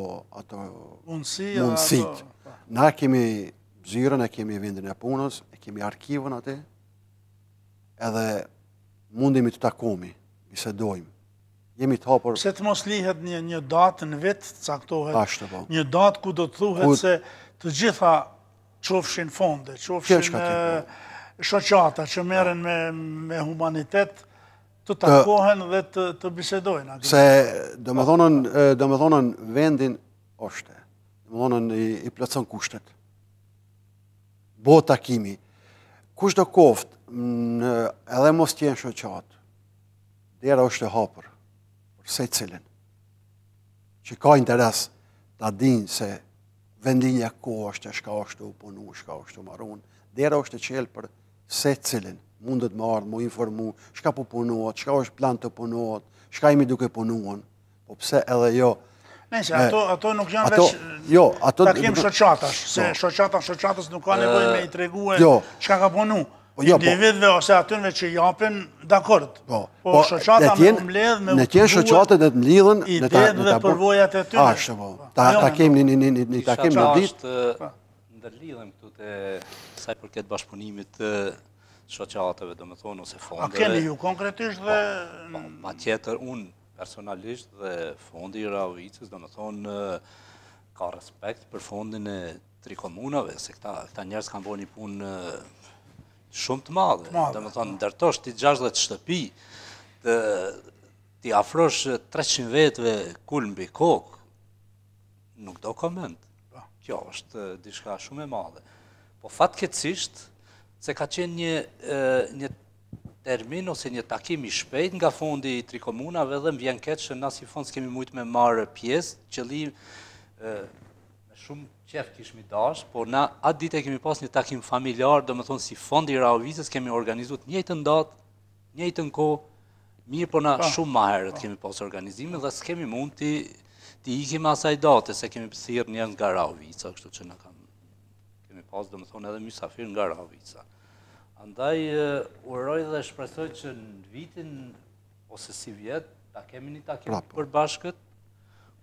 mundësit. Na kemi zirën, e kemi vendin e punës, e kemi arkivën ati, edhe mundemi të takomi, bisedojmë. Jemi të hapër... Se të mos lihet një datë në vetë, caktohet një datë ku do të thuhet se të gjitha qofshin fonde, qofshin shoqata që meren me humanitet të takohen dhe të bisedojnë. Se, do me thonën, vendin është, do me thonën, I plëcon kushtet. Bo takimi. Kush do koftë, edhe mos tjenë shoqatë, dera është e hapër, përse cilin, që ka interes të adinë se vendinja ku është, shka është u punu, shka është u marun, dera është e qelë për se cilin, mundet më ardhë, më informu, shka po punuat, shka është plan të punuat, shka imi duke punuan, po pse edhe jo, Nëse, ato, ato nuk janë veç jo, ato, takim shoqatash, se shoqata shoqatës nuk ka nevojë me i treguar çka ka punu. Individëve ose atyre që japin dakord. Po, shoqata më mbledh me. Ne kanë shoqata që mlidhen me ta me përvojat e tyre. Ashtu po. Ta kemi ne ta kemi në ditë ndërlidhem këtu te sa i përket bashkëpunimit të shoqatave, domethënë ose fondeve. A keni ju konkretisht dhe patjetër un personalisht dhe fondi i Rahovicës, domethënë ka respekt për fondin e tri komunave, se këta këta njerëz kanë bërë një punë shumë të madhe, dhe më thonë, ndërtosh ti gjashtëdhjetë shtëpi, ti afrosh treqind vetëve kul mbi kokë, nuk do koment. Kjo është diçka shumë e madhe. Po fatkeqësisht, se ka qenë një, një termin ose një takim i shpejt nga fondi i tri komunave dhe më vjen keq se na si fond s'kemi mujtë me marrë pjesë, qëllim shumë qef kishmi dash, por na atë dite kemi pas një takim familjar, do më thonë si fondi i Rahovicës kemi organizuat njëjtën datë, njëjtën kohë, mirë, por na pa, shumë ma herët pa. Kemi pas organizimin dhe s'kemi mund t'i, t'i ikim asaj date, se kemi pësirë njën nga Rahovica, kështu që na kam, kemi pas, do më thonë, edhe mysafir nga Rahovica. Andaj, uroj dhe shpresoj që në vitin, ose si vjet, ta kemi një takim përbashkët,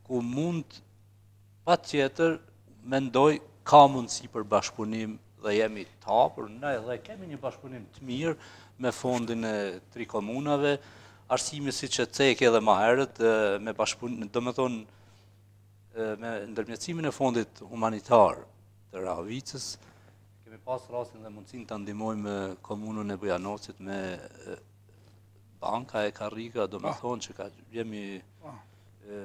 ku mund, patjetër, mendoj ka mundësi për bashkëpunim dhe jemi tapur, ne dhe kemi një bashkëpunim të mirë me fondin e tri komunave, arsimi si që tek edhe ma herët, me bashkëpunim, do me thonë, me ndërmjetësimin e fondit humanitar të Rahovicës, kemi pas rastin dhe mundësin të ndihmojmë komunën e Bujanocit me banka e Karrika, do me thonë që ka, jemi... E,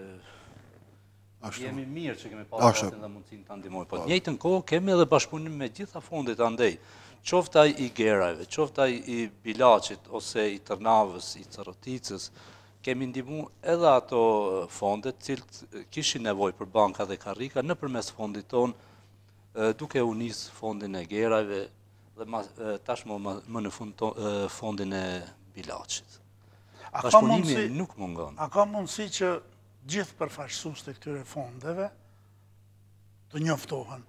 jemi mirë që kemi pas rastin dhe mundësin të ndihmojmë. Po njëjtën kohë kemi edhe bashkëpunim me gjitha fondet andej. Qoftaj i Gerave, qoftaj i Bilaqit, ose i Tërnavës, i Cërëticës, kemi ndihmu edhe ato fondet cilët kishin nevojë për banka dhe Karrika nëpërmes fondit ton, duke u nis fondin e Gerave dhe tashmë më në fund ton, fondin e Bilaqit. Bashkëpunimi nuk mungon. A ka mundësi që gjithë përfaqësues të këtyre fondeve të njoftohen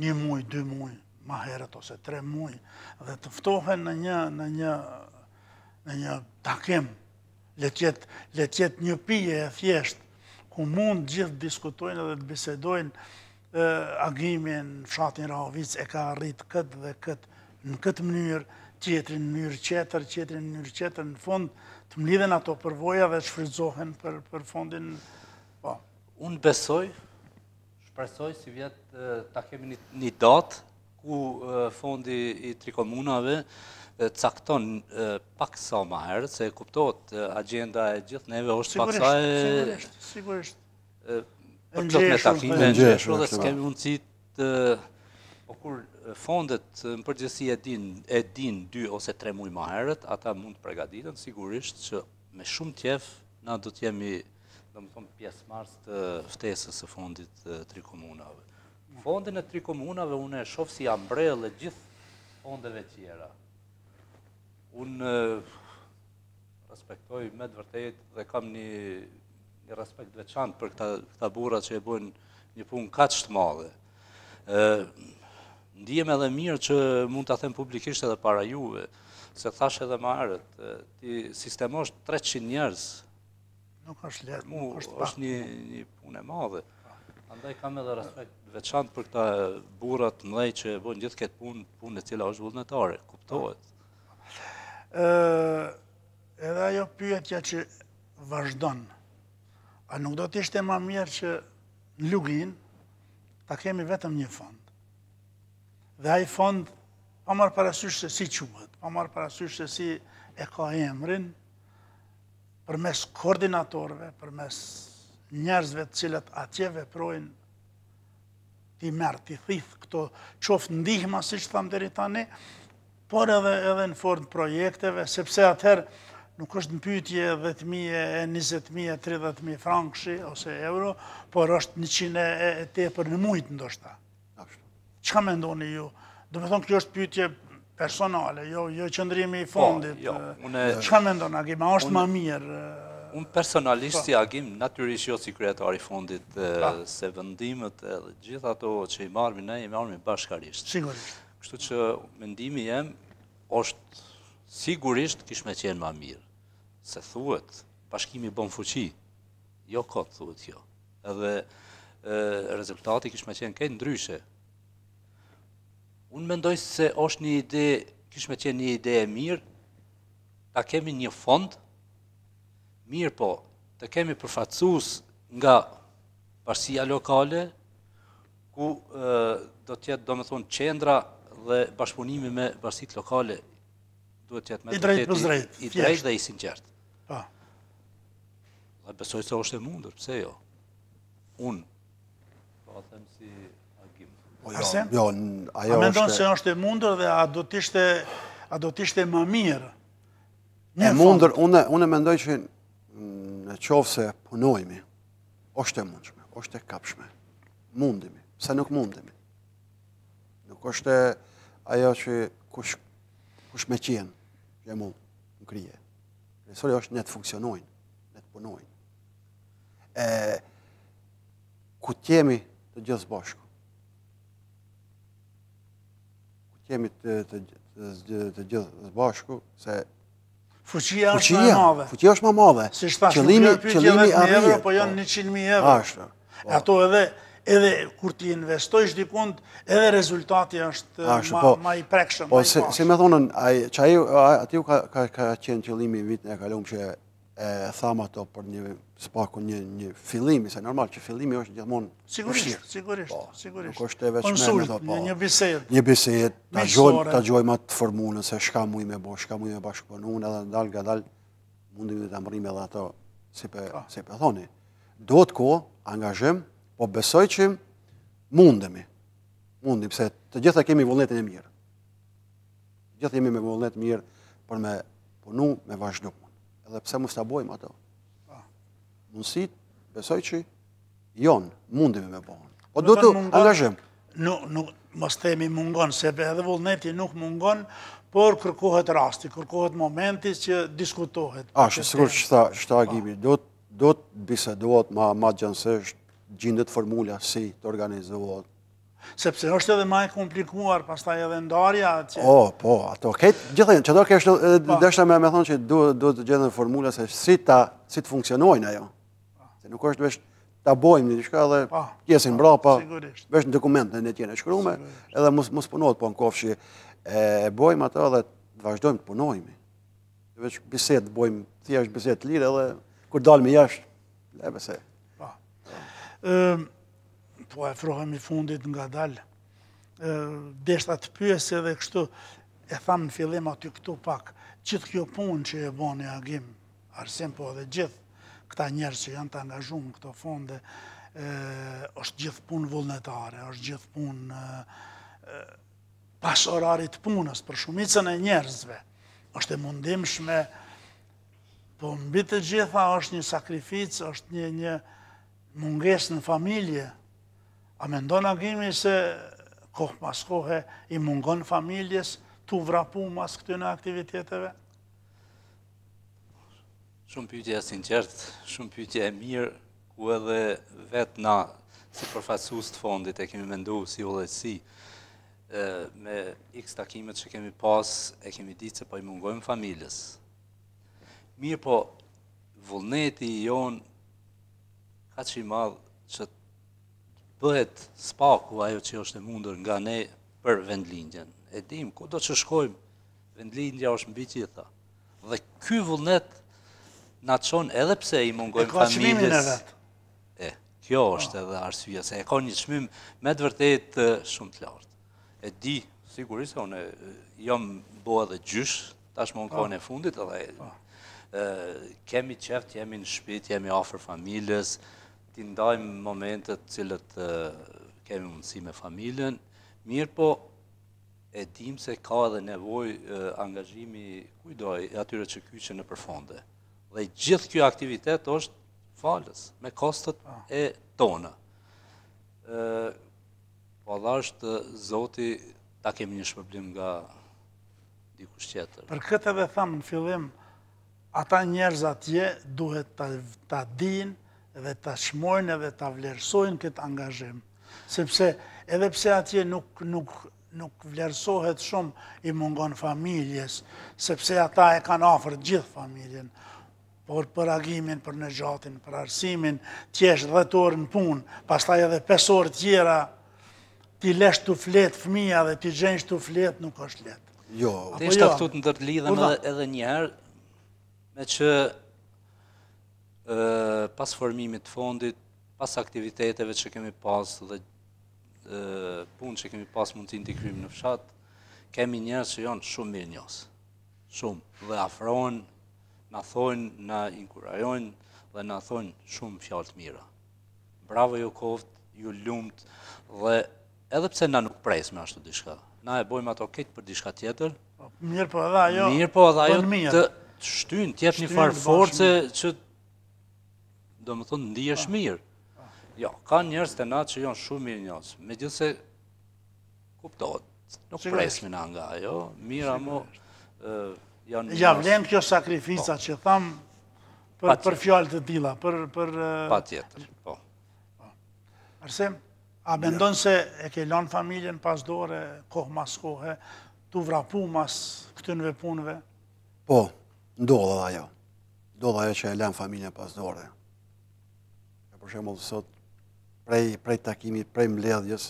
një muj, dy muj, ma herët ose tre muj, dhe të ftohen në një, në një, në një takim, le të jetë, le të jetë një pije e thjeshtë, ku mund gjithë diskutojnë dhe të bisedojnë, e, Agimin, fshatin Rahovic e ka arrit këtë dhe këtë, në këtë mënyrë, qetrin në mënyrë qetër, qetrin në mënyrë qetër, në fond, të mlidhen ato përvoja dhe shfrytëzohen për, për fondin. Po. Unë besoj, shpresoj si vjetë ta kemi një, një datë ku fondi i tri komunave cakton pak sa ma herë, se kuptohet agenda e gjithë neve është pak sa e... Sigurisht, sigurisht. Për plot me takime, në gjeshur, dhe s'kemi mundësit... Po kur fondet në përgjithësi e din, e din dy ose tre muaj më herët, ata mund të përgatiten sigurisht që me shumë qef na do të jemi, domethënë, pjesëmarrës të ftesës së fondit të tri komunave. Fondin e tri komunave unë e shoh si ambrellë gjithë fondeve tjera. Unë respektoj me të vërtetë dhe kam një, një respekt veçantë për këta, këta burra që e bojnë një punë kaq të madhe. Ë Ndihem edhe mirë që mund ta them publikisht edhe para juve, se thash edhe më herët, ti sistemosh treqind njerëz. Nuk është lehtë, nuk është pak. Është një, një punë e madhe. Andaj kam edhe respekt veçantë për këta burra të mëdhenj që bën gjithë këtë punë, punë e cila është vullnetare, kuptohet. Ë edhe ajo pyetja që vazhdon. A nuk do të ishte më mirë që në Luginë ta kemi vetëm një fond? Dhe ai fond, pa marrë parasysh se si quhet, pa marrë parasysh se si e ka emrin, përmes koordinatorëve, përmes njerëzve të cilët atje veprojnë, ti merr, ti thith këto qoftë ndihma, siç tham deri tani, por edhe, edhe në formë projekteve, sepse atëherë nuk është në pyetje dhjetë mijë, njëzet mijë, tridhjetë mijë frankëshi ose euro, por është njëqind e tepër në mujtë ndoshta. Çka mendoni ju? Do të thonë kjo është pyetje personale, jo jo qëndrimi i fondit. Jo, unë çka mendon Agim, a është më mirë? Unë personalisht si Agim, natyrisht jo si kryetari fondit, se vendimet edhe gjithë ato që i marmi ne, i marmi bashkarisht. Sigurisht. Kështu që mendimi jem, është sigurisht kishme qenë ma mirë. Se thuhet, bashkimi bën fuqi, jo kot thuhet jo. Edhe rezultati kishme qenë këtë ndryshe. Unë mendoj se është një ide, kishme qenë një ide e mirë, ta kemi një fond, mirë po, të kemi përfaqësues nga bashkia lokale, ku do tjetë, do me thonë, qendra dhe bashkëpunimi me bashkitë lokale, duhet tjetë me drejt, i drejt dhe i sinqert. Dhe besoj se është e mundur, pse jo? Unë, po a them si Agim. Arsim? A mendon se është e mundur dhe a do t'ishte më mirë? E mundur, unë e mendoj që në qovë se punojmi, është e mundshme, është e kapshme, mundimi, se nuk mundimi. Nuk është ajo që kush me qenë, që e mund, në krije. Nësori është ne të funksionojnë, ne të punojnë. Ku t'jemi të gjithë bashku, ku t'jemi të gjithë bashku, se Fuqia është më madhe. Fuqia është më madhe. Si shtash, nuk pyetjeve të euro, po janë njëqind mijë euro. Ashtë. Ato edhe kur ti investojsh dikund, edhe rezultati është ma i prekshëm. Po, si me thonën, ati ju ka qenë qëllimi vitin e kalum që e thamë ato për një spaku një fillimi, se normal që fillimi është gjithmonë vështirë. Sigurisht, sigurisht. Nuk është e veçme, një bisedë. Një bisedë, ta gjojmë atë formunën, se shka muj me bo, shka muj me bashkëpunun, edhe ndalë nga dalë mundim të mërim edhe ato, si për thoni. Do të ko, angazhëm, po besoj që mundemi. Mundim, se të gjitha kemi vullnetin e mirë. Gjitha jemi me vullnet mirë për me punu, me vazhdu. Edhe pse mu stabojmë ato. Mundësit, besoj që jonë, mundimi me bohën. O do të angazhem. Mos themi mungon, se edhe vullneti nuk mungon, por kërkohet rasti, kërkohet momenti që diskutohet. Ashtë, sigur që shta Agimi, do të bisedohet ma gjënësisht, gjindet formula si të organizohet. Sepse është edhe ma e komplikuar, pas ta edhe ndarja... O, po, ato, gjithë, që do kështë, deshta me me thonë që duhet të gjendën formula se si të funksionojnë ajo. Nuk është vesh të bojmë një dishka dhe tjesin mbrapa, vesh në dokument në tjene shkrume, edhe mos punohet po në kofë që e bojmë ato dhe të vazhdojmë të punojmë. Vesh biset bojmë, thjesht biset lirë edhe kur dalë me jashtë, lebe se. Po e frohemi fundit nga dalë, deshta të pyese dhe kështu, e thamë në fillim aty këtu pak, qëtë kjo punë që e boni Agim, Arsim po dhe gjithë, këta njerë që janë të angazhumë në këto fonde, është gjithë punë vullnetare, është gjithë punë pas orarit punës, për shumicën e njerëzve, është e mundimshme, po mbi të gjitha është një sakrificë, është një mungesë në familje. A me ndonë Agimi se kohë pas kohë i mungon familjes të vrapu mas këtyne aktiviteteve? Shumë pytje e sinqert, shumë pytje e mirë, ku edhe vetë na, si përfaqësues të fondit, e kemi mendu si udhëheqësi, me x takimet që kemi pas, e kemi ditë se po i mungojmë familjes. Mirë po, vullneti i jonë, ka që i madhë që të bëhet spaku ajo që është e mundur nga ne për vendlindjen. E dim, ku do që shkojmë, vendlindja është mbi gjitha. Dhe ky vullnet na çon edhe pse i mungojmë familjes. E ka çmimin e vetë. E, kjo është edhe arsyeja, se e ka një çmim me të vërtetë shumë të lartë. E di, sigurisht, unë jam bua dhe gjysh, tashmë në kohën e fundit, edhe kemi qeft, jemi në shtëpi, jemi afër familjes, ti ndajmë momentet cilët kemi mundësi me familjen, mirë po e dim se ka edhe nevoj angazhimi kujdoj atyre që kyqe në përfonde. Dhe gjithë kjo aktivitet është falës, me kostet e tona. Po dha është zoti, ta kemi një shpërblim nga dikush tjetër. Për këtë edhe thamë në fillim, ata njerëz atje duhet ta, ta dinë dhe ta shmojnë dhe ta vlerësojnë këtë angazhim. Sepse edhe pse atje nuk, nuk, nuk vlerësohet shumë I mungon familjes, sepse ata e kanë afër gjithë familjen, por për Agimin, për Nexhatin, për Arsimin, t'jesh dhjetë orë në punë, pastaj edhe pesë orë tjera, ti lesh të flet fëmia dhe ti gjenjsh të flet nuk është lehtë. Jo, apo ishte këtu të ndërlidhem edhe një herë, me që uh, pas formimit të fondit, pas aktiviteteve që kemi pas dhe uh, punë që kemi pas mund të integrojmë në fshat, kemi njerëz që janë shumë mirënjohës. Shumë dhe afrohen na thonë, na inkurajojnë dhe na thonë shumë fjalë të mira. Bravo ju koft, ju lumt dhe edhe pse na nuk presim ashtu diçka. Na e bojmë ato këtë për diçka tjetër. Mirë po edhe ajo. Mirë po edhe ajo të shtyn, të jep një farë force që domethënë ndihesh mirë. Jo, kanë njerëz të na që janë shumë mirënjohës. Megjithëse kuptohet, nuk presim na nga ajo. Mira mo ja vlen kjo sakrifica që tham për, për fjalë të tilla, për për patjetër, po. Arsim, a mendon ja. Se e ke lënë familjen pas dore, kohë mas kohë, tu vrapu mas këtynve punëve? Po, ndodha ajo. Ndodha ajo që e lënë familjen pas dore. E për shembull sot prej prej takimit, prej mbledhjes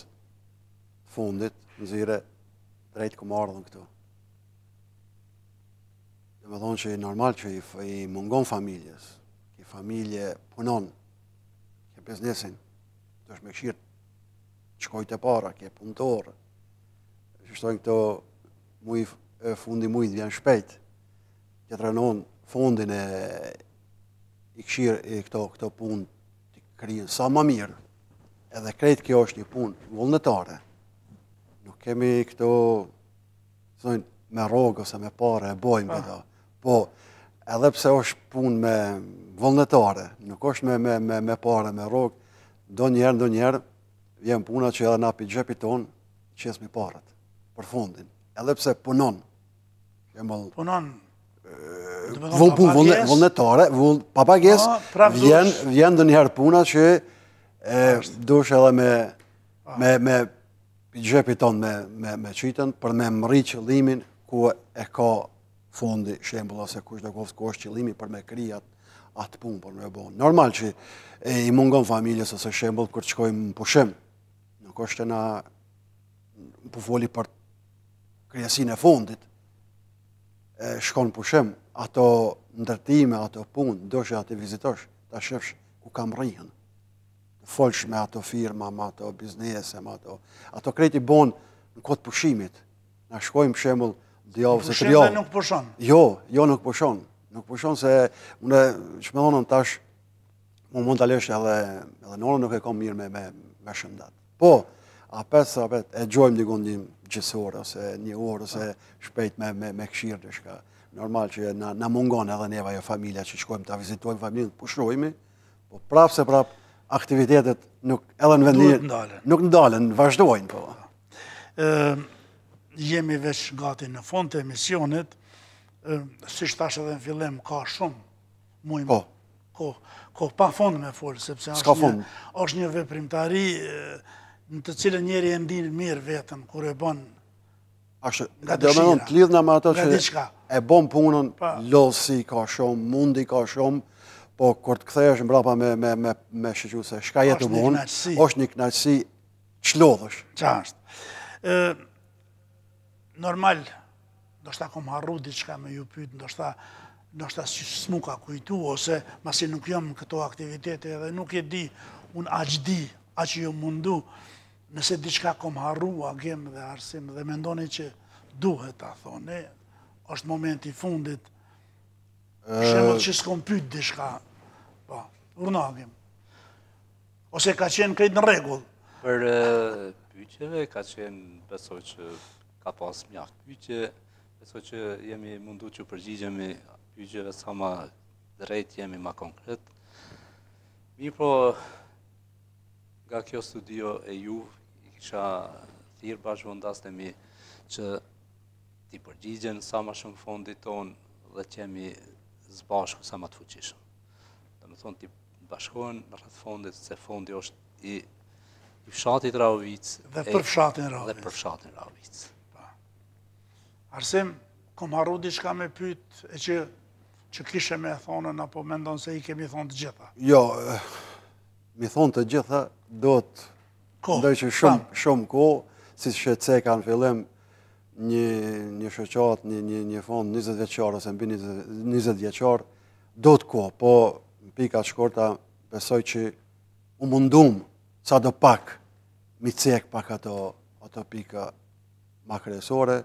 fundit, nxirë drejt ku më ardhën këtu. Dhe me thonë që e normal që i, i mungon familjes, i familje punon, ke biznesin, të është me këshirë, shkojt e para, ke punëtorë, që shtojnë këto muj, fundi mujt vjen shpejt, që trenon fondin e i këshirë e këto, këto punë të kryjnë sa ma mirë, edhe krejt kjo është një punë vullnetare. Nuk kemi këto, thonë, me rogë ose me pare e bojmë ah. Po, edhe pse është punë me vullnetare, nuk është me, me, me, me pare, me rogë, do njerë, do njerë, vjen puna që edhe na pi xhepi ton, qesmi parat, për fundin. Edhe pse punon. Kemal, punon. Vull punë vullnetare, vull papages, ah, vjen, vjen do njerë puna që e, dush edhe me, ah. me, me pi xhepi ton me, me, me qitën, për me mri qëllimin ku e ka fondi, shembull, ose kush do koftë ku është qëllimi për me kryat atë punë, për me bonë. Normal që e, i mungon familjes ose shembull kur të shkojmë në pushim. Nuk është na po foli për kryesinë e fondit. E, shkon në pushim, ato ndërtime, ato punë, ndoshta atë vizitosh, ta shefsh ku kam rrihen. Folsh me ato firma, me ato biznese, me ato... Ato kreti bonë në kohë të pushimit. Na shkojmë shembull djavë se triavë. Nuk pushon? Jo, jo nuk pushon. Nuk pushon se une, që me dhonën tash, mu mund të lesh edhe, edhe në orën nuk e kom mirë me, me, me shëndat. Po, apes, apes, e gjojmë dikon një gjësore, ose një orë, ose shpejt me, me, me këshirë të shka. Normal që na, na mungon edhe neva jo familja që shkojmë të vizitojmë familjen, pushrojmi, po prapë se prapë aktivitetet nuk edhe në vendin, nuk ndalen, vazhdojnë, po. Uh... Jemi veç gati në fond të emisionit, si shtash edhe në fillim, ka shumë, mujmë, po. ko, ko pa fond me folë, sepse është një, është një veprimtari në të cilën njeri e ndinë mirë vetën, kur e bon nga dëshira, nga diçka. E bon punën, losi ka shumë, mundi ka shumë, po kur të kthehesh mbrapa me, me, me, me shqyqu se shka jetë bon, është një knaqësi çlodhësh. Çashtë. Normal, ndoshta kom harru diçka me ju pyet, ndoshta ndoshta s'muka kujtu ose masi nuk jam këto aktivitete edhe nuk e di, un aq di, aq ju mundu, nëse diçka kom harru Agim dhe Arsim dhe mendoni që duhet ta thoni, është momenti fundit. Për shembull që s'kom pyet diçka. Po, urna Agim. Ose ka qenë këtë në rregull. Për pyetjeve ka qenë besoj që ka pas mjaft pyetje, besoj që jemi mundu që përgjigjemi pyetjeve sa ma drejt jemi ma konkret. Mirë po, nga kjo studio e ju, i kisha thirë bashkëvëndas të mi që ti përgjigjen sa ma shumë fondit ton dhe që jemi zbashku sa më të fuqishëm. Do të thonë ti bashkohen rreth fondit, se fondi është i i fshatit Rahovicë dhe për fshatin Rahovicë. Dhe për fshatin Rahovicë. Po. Arsim, kom harru diçka me pyet e që që kishe më thonën apo mendon se i kemi thonë të gjitha? Jo, mi thonë të gjitha duhet ndajë shumë shumë kohë, siç shece kanë fillim një një shoqat, një një një fond njëzet vjeçar ose mbi njëzet vjeçar, duhet kohë, po pika të shkorta besoj që u mundum çado pak mi cek pak ato ato pika më kryesore.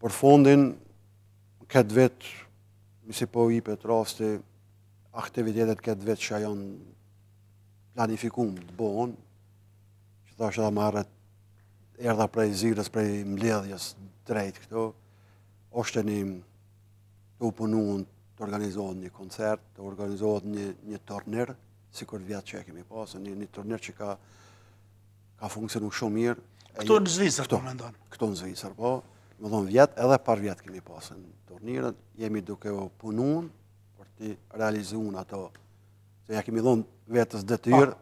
Për fondin këtë vit misi po i pet rasti aktivitetet këtë vit që janë planifikum të bohon, që thashtë edhe marret erdha prej zirës, prej mledhjes drejt këto, është një të punuën të organizohet një koncert, të organizohet një, një turnir, si kur vjetë që e kemi pasë, një, një turnir që ka, ka funksionu shumë mirë. Këto në Zvicër, po mendon? Këto në Zvicër, po. Më thonë vjetë, edhe par vjetë kemi pasë në turnirët, jemi duke o punuën, për ti realizuën ato, se ja kemi dhonë vetës detyrë,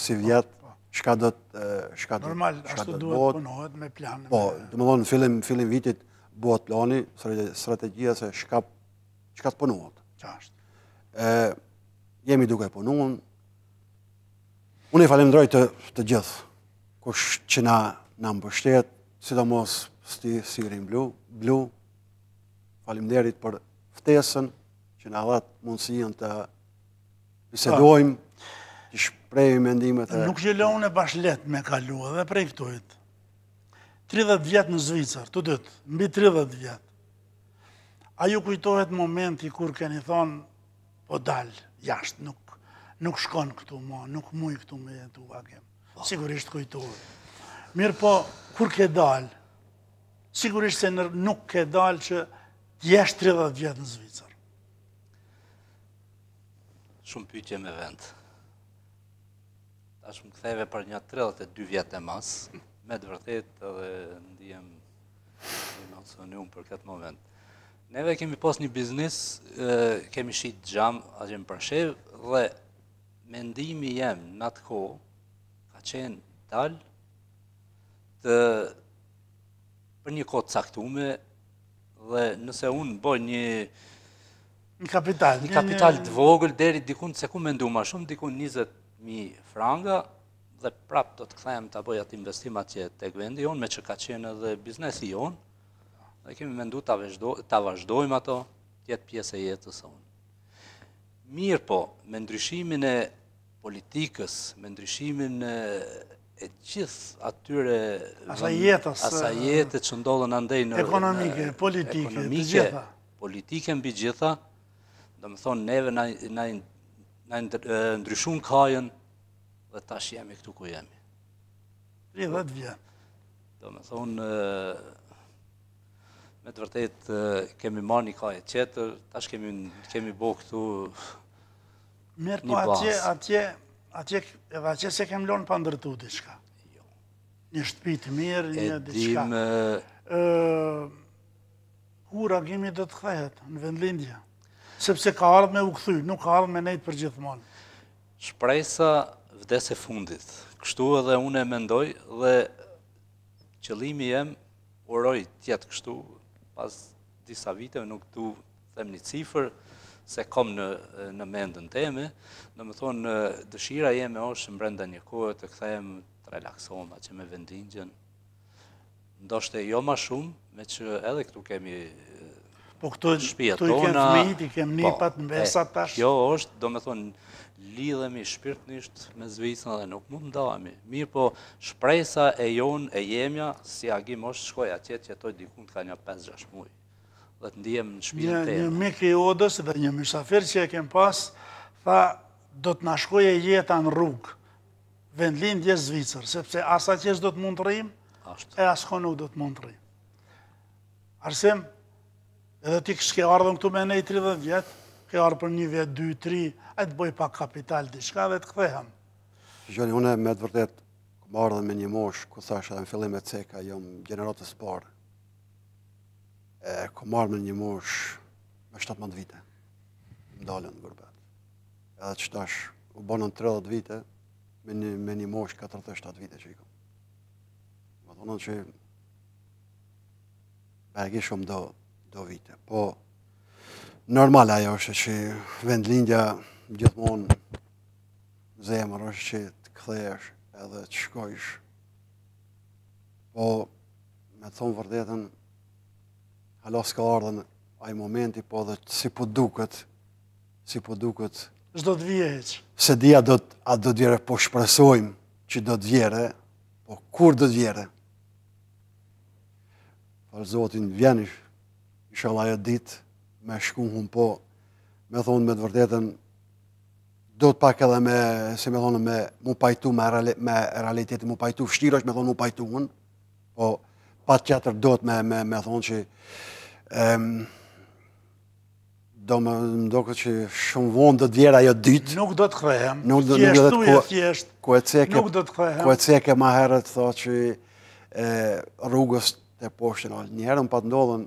si vjetë, shka do të botë. Normal, ashtu duhet punohet me planë. Po, të më thonë, në fillim vitit, buat plani, strategia se shka të punohet. Qashtë. Jemi duke punuën. Unë i falemdroj të gjithë, kush që na më bështet, sidomos Sti Syri Blue, falemderit për ftesën, që na dhatë mundësien të bisedojmë, që shprejmë mendimet e... Nuk gjelon e bashlet me kalua dhe prej këtojt. tridhjetë vjetë në Zvicër, të dytë, mbi tridhjetë vjetë. A ju kujtohet momenti kur keni thonë, po dalë, jashtë, nuk, nuk shkon këtu ma, nuk muj këtu me jetu, Agim. Sigurisht kujtohet. Mirë po, kur ke dalë, sigurisht se nuk ke dalë që jeshtë tridhjetë vjetë në Zvicër. Shumë pyqje me vend. Ta shumë këtheve për një tridhjetë e dy vjetë e mas, me të vërtet edhe ndihem emocionum për këtë moment. Neve kemi pos një biznis, kemi shqit gjam, Agim Presheva, dhe mendimi jem në atë ko, ka qenë dal të për një kod caktume dhe nëse unë boj një një kapital një kapital të vogël deri dikun se ku mendu ma shumë, dikun njëzet mijë franga dhe prap do të kthehem ta boj atë investim atje tek vendi jon, me që ka qenë edhe biznesi jon, dhe kemi mendu ta vazhdojmë ta vazhdojmë ato të jetë pjesë e jetës sonë. Mirë po, me ndryshimin e politikës, me ndryshimin e e gjithë atyre asajetet që ndollën andej në ekonomike, politike, politike mbi gjitha, do më thonë neve na ndryshun kajën dhe tash jemi këtu ku jemi. tridhjetë vjetë. Do më thonë, me të vërtet kemi marrë një kajë tjetër, tash kemi bo këtu një basë. Atje edhe atje se kem lonë pa ndërtu diçka. Një shtëpit mirë, një diçka. Kur Agimi do të kthehet në vendlindje? Sepse ka ardhë me u këthy, nuk ka ardhë me nejtë për gjithmonë. Shpresa vdes e fundit. Kështu edhe unë e mendoj dhe qëllimi jem uroj tjetë kështu. Pas disa viteve nuk du them një cifër, se kom në mendën teme, në më thonë, dëshira jeme është më brenda një kohë të këthem të relaxoma që me vendingjen. Ndoshte jo ma shumë, me që edhe këtu kemi shpia tona. Po këtu i kemë fmit, i kemë nipat, në besat tash. Jo është, do me thonë, lidhemi shpirtnisht me Zvicën dhe nuk mund ndahemi. Mirë po, shpresa e jonë e jemja, si Agim është shkoj atje që jetoj dikun të ka një pesë gjashtë mujë. Dhe të ndihem në shpirën të e. Një mik i Odës dhe një mysafir që e kem pas, tha, do të nashkoje jeta në rrugë, vendlindje Zvicër, sepse asa qes do të mund të rrim, e asko nuk do të mund të rrim. Arsim, edhe ti kështë ke ardhën këtu me nej tridhjetë vjetë, ke ardhën për një vjetë, dy, tri, e të boj pak kapital, diçka dhe të kthehem. Gjoni, une me të vërdet, këmë ardhën me një mosh, ku thashe dhe në fillim e ceka, jom generatës parë, e ku marrë me një mosh me shtatëmbëdhjetë vite. ndalën në gurbet. Edhe që tash, u banën tridhjetë vite, me një, me një mosh katërdhjetë e shtatë vite që i kom. Më thonën që bërgi shumë do, do vite. Po, normal ajo është që vendlindja gjithmonë zemër është që të kthesh edhe të shkojsh. Po, me thonë vërdetën, hala s'ka ardhen ai momenti, po dhe si po duket, si po duket... S'do të vje heq. Se di a do të vjere, po shpresojmë që do të vjere, po kur do të vjere? Për Zotin vjen inshallah ajo ditë, me shku hun po, me thonë me të vërtetën, do të pak edhe me, si me thonë, me mu pajtu me, reali, me realitetin, mu pajtu fështirë është me thonë mu pajtu hun, po pa tjetër do të me, me, me thonë që Um, do më ndoqët që shumë vonë do të vjerë ajo ditë. Nuk do të krehem, thjesht, nuk do të krehem. Ku e ceke ma herët tho që e, rrugës të poshtë në alë. Njëherën pa të ndodhen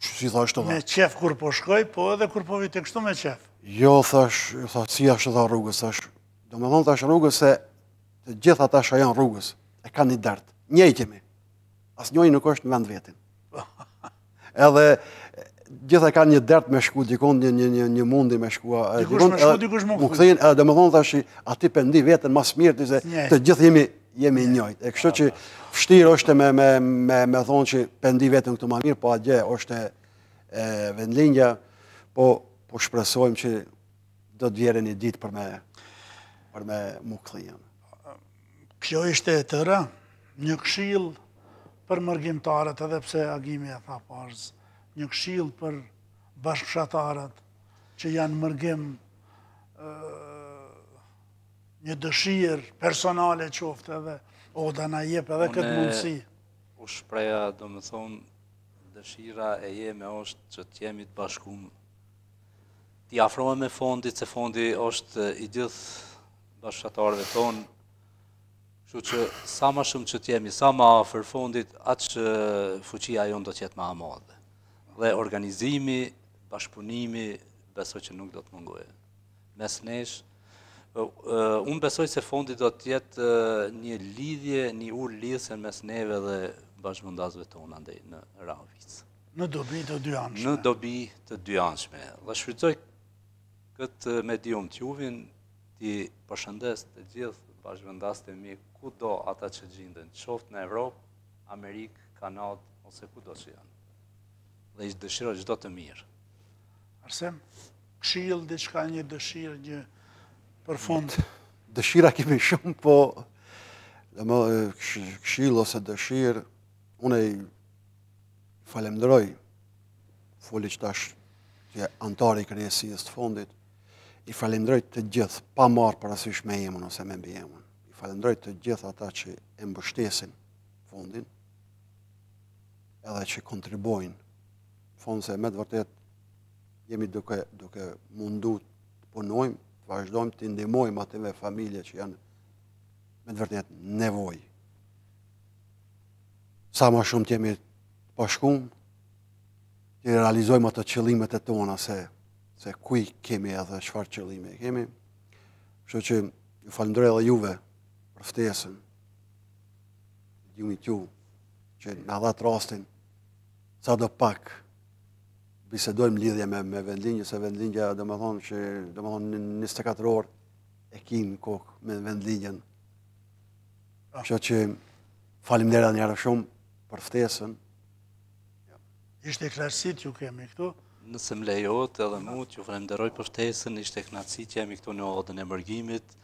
Si tha është të dhe? Me qef kur po shkoj, po edhe kur po vite kështu me qef. Jo, thash, thash, si ashtë dhe rrugës, thash. Do me thonë thash rrugës se të gjitha tash a janë rrugës, e ka një dertë. Njej kemi, as njojnë nuk është në vend vetin. Edhe gjitha ka një dert me shku, dikon një, një, një mundi me shku. Dikush me shku, dikush më këthin. Edhe dhe më thonë thash, ati pëndi vetën mas mirë, të, të gjithë jemi, jemi njëjtë. E kështu që fështirë është me, me, me, me thonë që pëndi vetën këtu ma mirë, po atje është e, e, vendlindja, po, po shpresojmë që do të vjerë një ditë për me, për me mu këthin. Kjo ishte e tëra, një këshill për mërgjimtarët, edhe pse Agimi e tha parz, një këshill për bashkëshatarët që janë mërgjim, një dëshirë personale qoftë edhe, o, da na jep edhe këtë mundësi. U shpreja, do më thonë, dëshira e jeme është që t'jemi të bashkumë. Ti afrome me fondit, se fondi është i gjithë bashkëshatarëve tonë, që sa ma shumë që t'jemi, sa ma fër fondit, atë që fuqia jonë do t'jetë ma amadhe. Dhe organizimi, bashkëpunimi, besoj që nuk do t'mungoje. Mes nesh, unë besoj se fondit do t'jetë një lidhje, një ur lidhje mes neve dhe bashkëmundazve tonë andej në Rahovicë. Në dobi të dy anshme. Në dobi të dy anshme. Dhe shfrytëzoj këtë medium t'juvin, ti përshëndes të gjithë bashkëvendas të mi, ku do ata që gjindën, qoftë në Evropë, Amerikë, Kanadë, ose ku do që janë. Dhe ishtë dëshirë, çdo të mirë. Arsim, këshilë, diçka një dëshirë, një për fund? Dëshira kemi shumë, po këshilë ose dëshirë, unë i falemderoj, foli që tash që antari kërjesisë të fondit, i falemdroj të gjithë, pa marë parasysh me jemën ose me mbi jemën. I falemdroj të gjithë ata që e mbështesin fondin, edhe që kontribojnë fondin, se me të vërtet jemi duke, duke mundu të punojmë, të vazhdojmë, të ndihmojmë atyve familje që janë me të vërtet nevojë. Sa ma shumë të jemi bashkuar, të realizojmë ato qëllimet e tona, se se kuj kemi edhe çfarë qëllime kemi. Kështu që ju falënderoj edhe juve për ftesën. Jumi t'ju që na dha rastin sa do pak bisedojmë lidhje me, me vendlindje, se vendlindja domethënë që domethënë njëzet e katër orë e kim kokë me vendlindjen. Kështu që faleminderit edhe njëherë shumë për ftesën. Ja. Ishte klarësit ju kemi këtu. Nëse më lejohet edhe mu, që falenderoj për ftesën, ishte kënaqësi që jemi këtu në Odën e Mërgimit,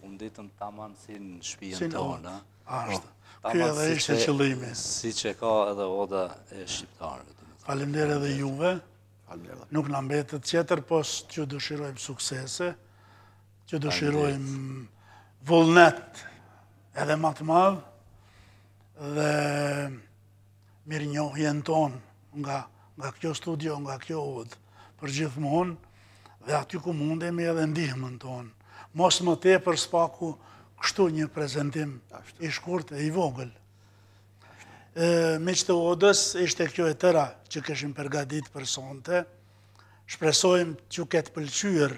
u nditëm taman si në shtëpinë tonë. Ashtu. Kjo edhe ishte qëllimi. Si që ka edhe Oda e shqiptarëve. Faleminderit edhe juve. Nuk na mbetet tjetër, po t'ju dëshirojmë suksese, t'ju dëshirojmë vullnet edhe më të madh dhe mirënjohjen tonë nga nga kjo studio, nga kjo udhë për gjithmonë dhe aty ku mundemi edhe ndihmën tonë. Mos më tepër spaku kështu një prezentim i shkurt e i vogël. Miqtë të Odës, ishte kjo e tëra që keshim përgatit për sonte. Shpresojmë që ketë pëlqyer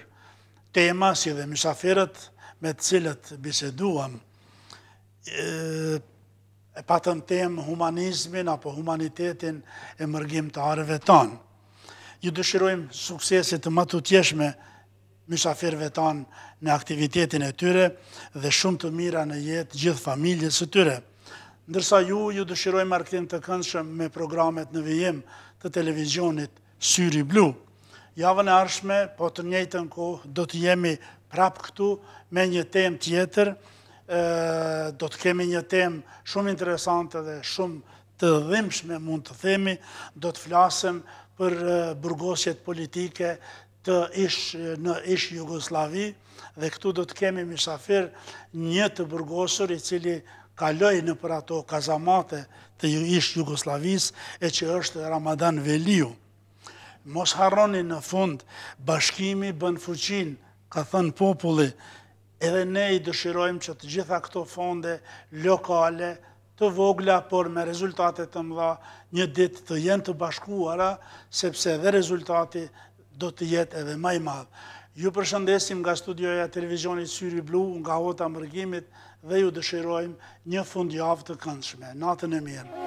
tema si dhe mysafirët me të cilët biseduam. E patëm temë humanizmin apo humanitetin e mërgjimtarëve tanë. Ju dëshirojmë sukseset të më të tjeshme mysafirëve tanë në aktivitetin e tyre dhe shumë të mira në jetë gjithë familjes të tyre. Ndërsa ju, ju dëshirojmë marketin të këndshëm me programet në vijim të televizionit Syri Blue. Javën e arshme, po të njëjtën kohë, do të jemi prap këtu me një temë tjetër, do të kemi një temë shumë interesante dhe shumë të dhimbshme mund të themi, do të flasim për burgosjet politike të ish Jugoslavi, dhe këtu do të kemi mysafir një të burgosur i cili kaloj në për ato kazamate të ish Jugoslavis e që është Ramadan Veliu. Mos harroni në fund, bashkimi bën fuqin, ka thënë populli, edhe ne i dëshirojmë që të gjitha këto fonde lokale, të vogla, por me rezultate të mëdha, një ditë të jenë të bashkuara, sepse dhe rezultati do të jetë edhe më i madh. Ju përshëndesim nga studioja televizionit Syri Blue, nga Oda e Mërgimit, dhe ju dëshirojmë një fundjavë të këndshme. Natën e mirë.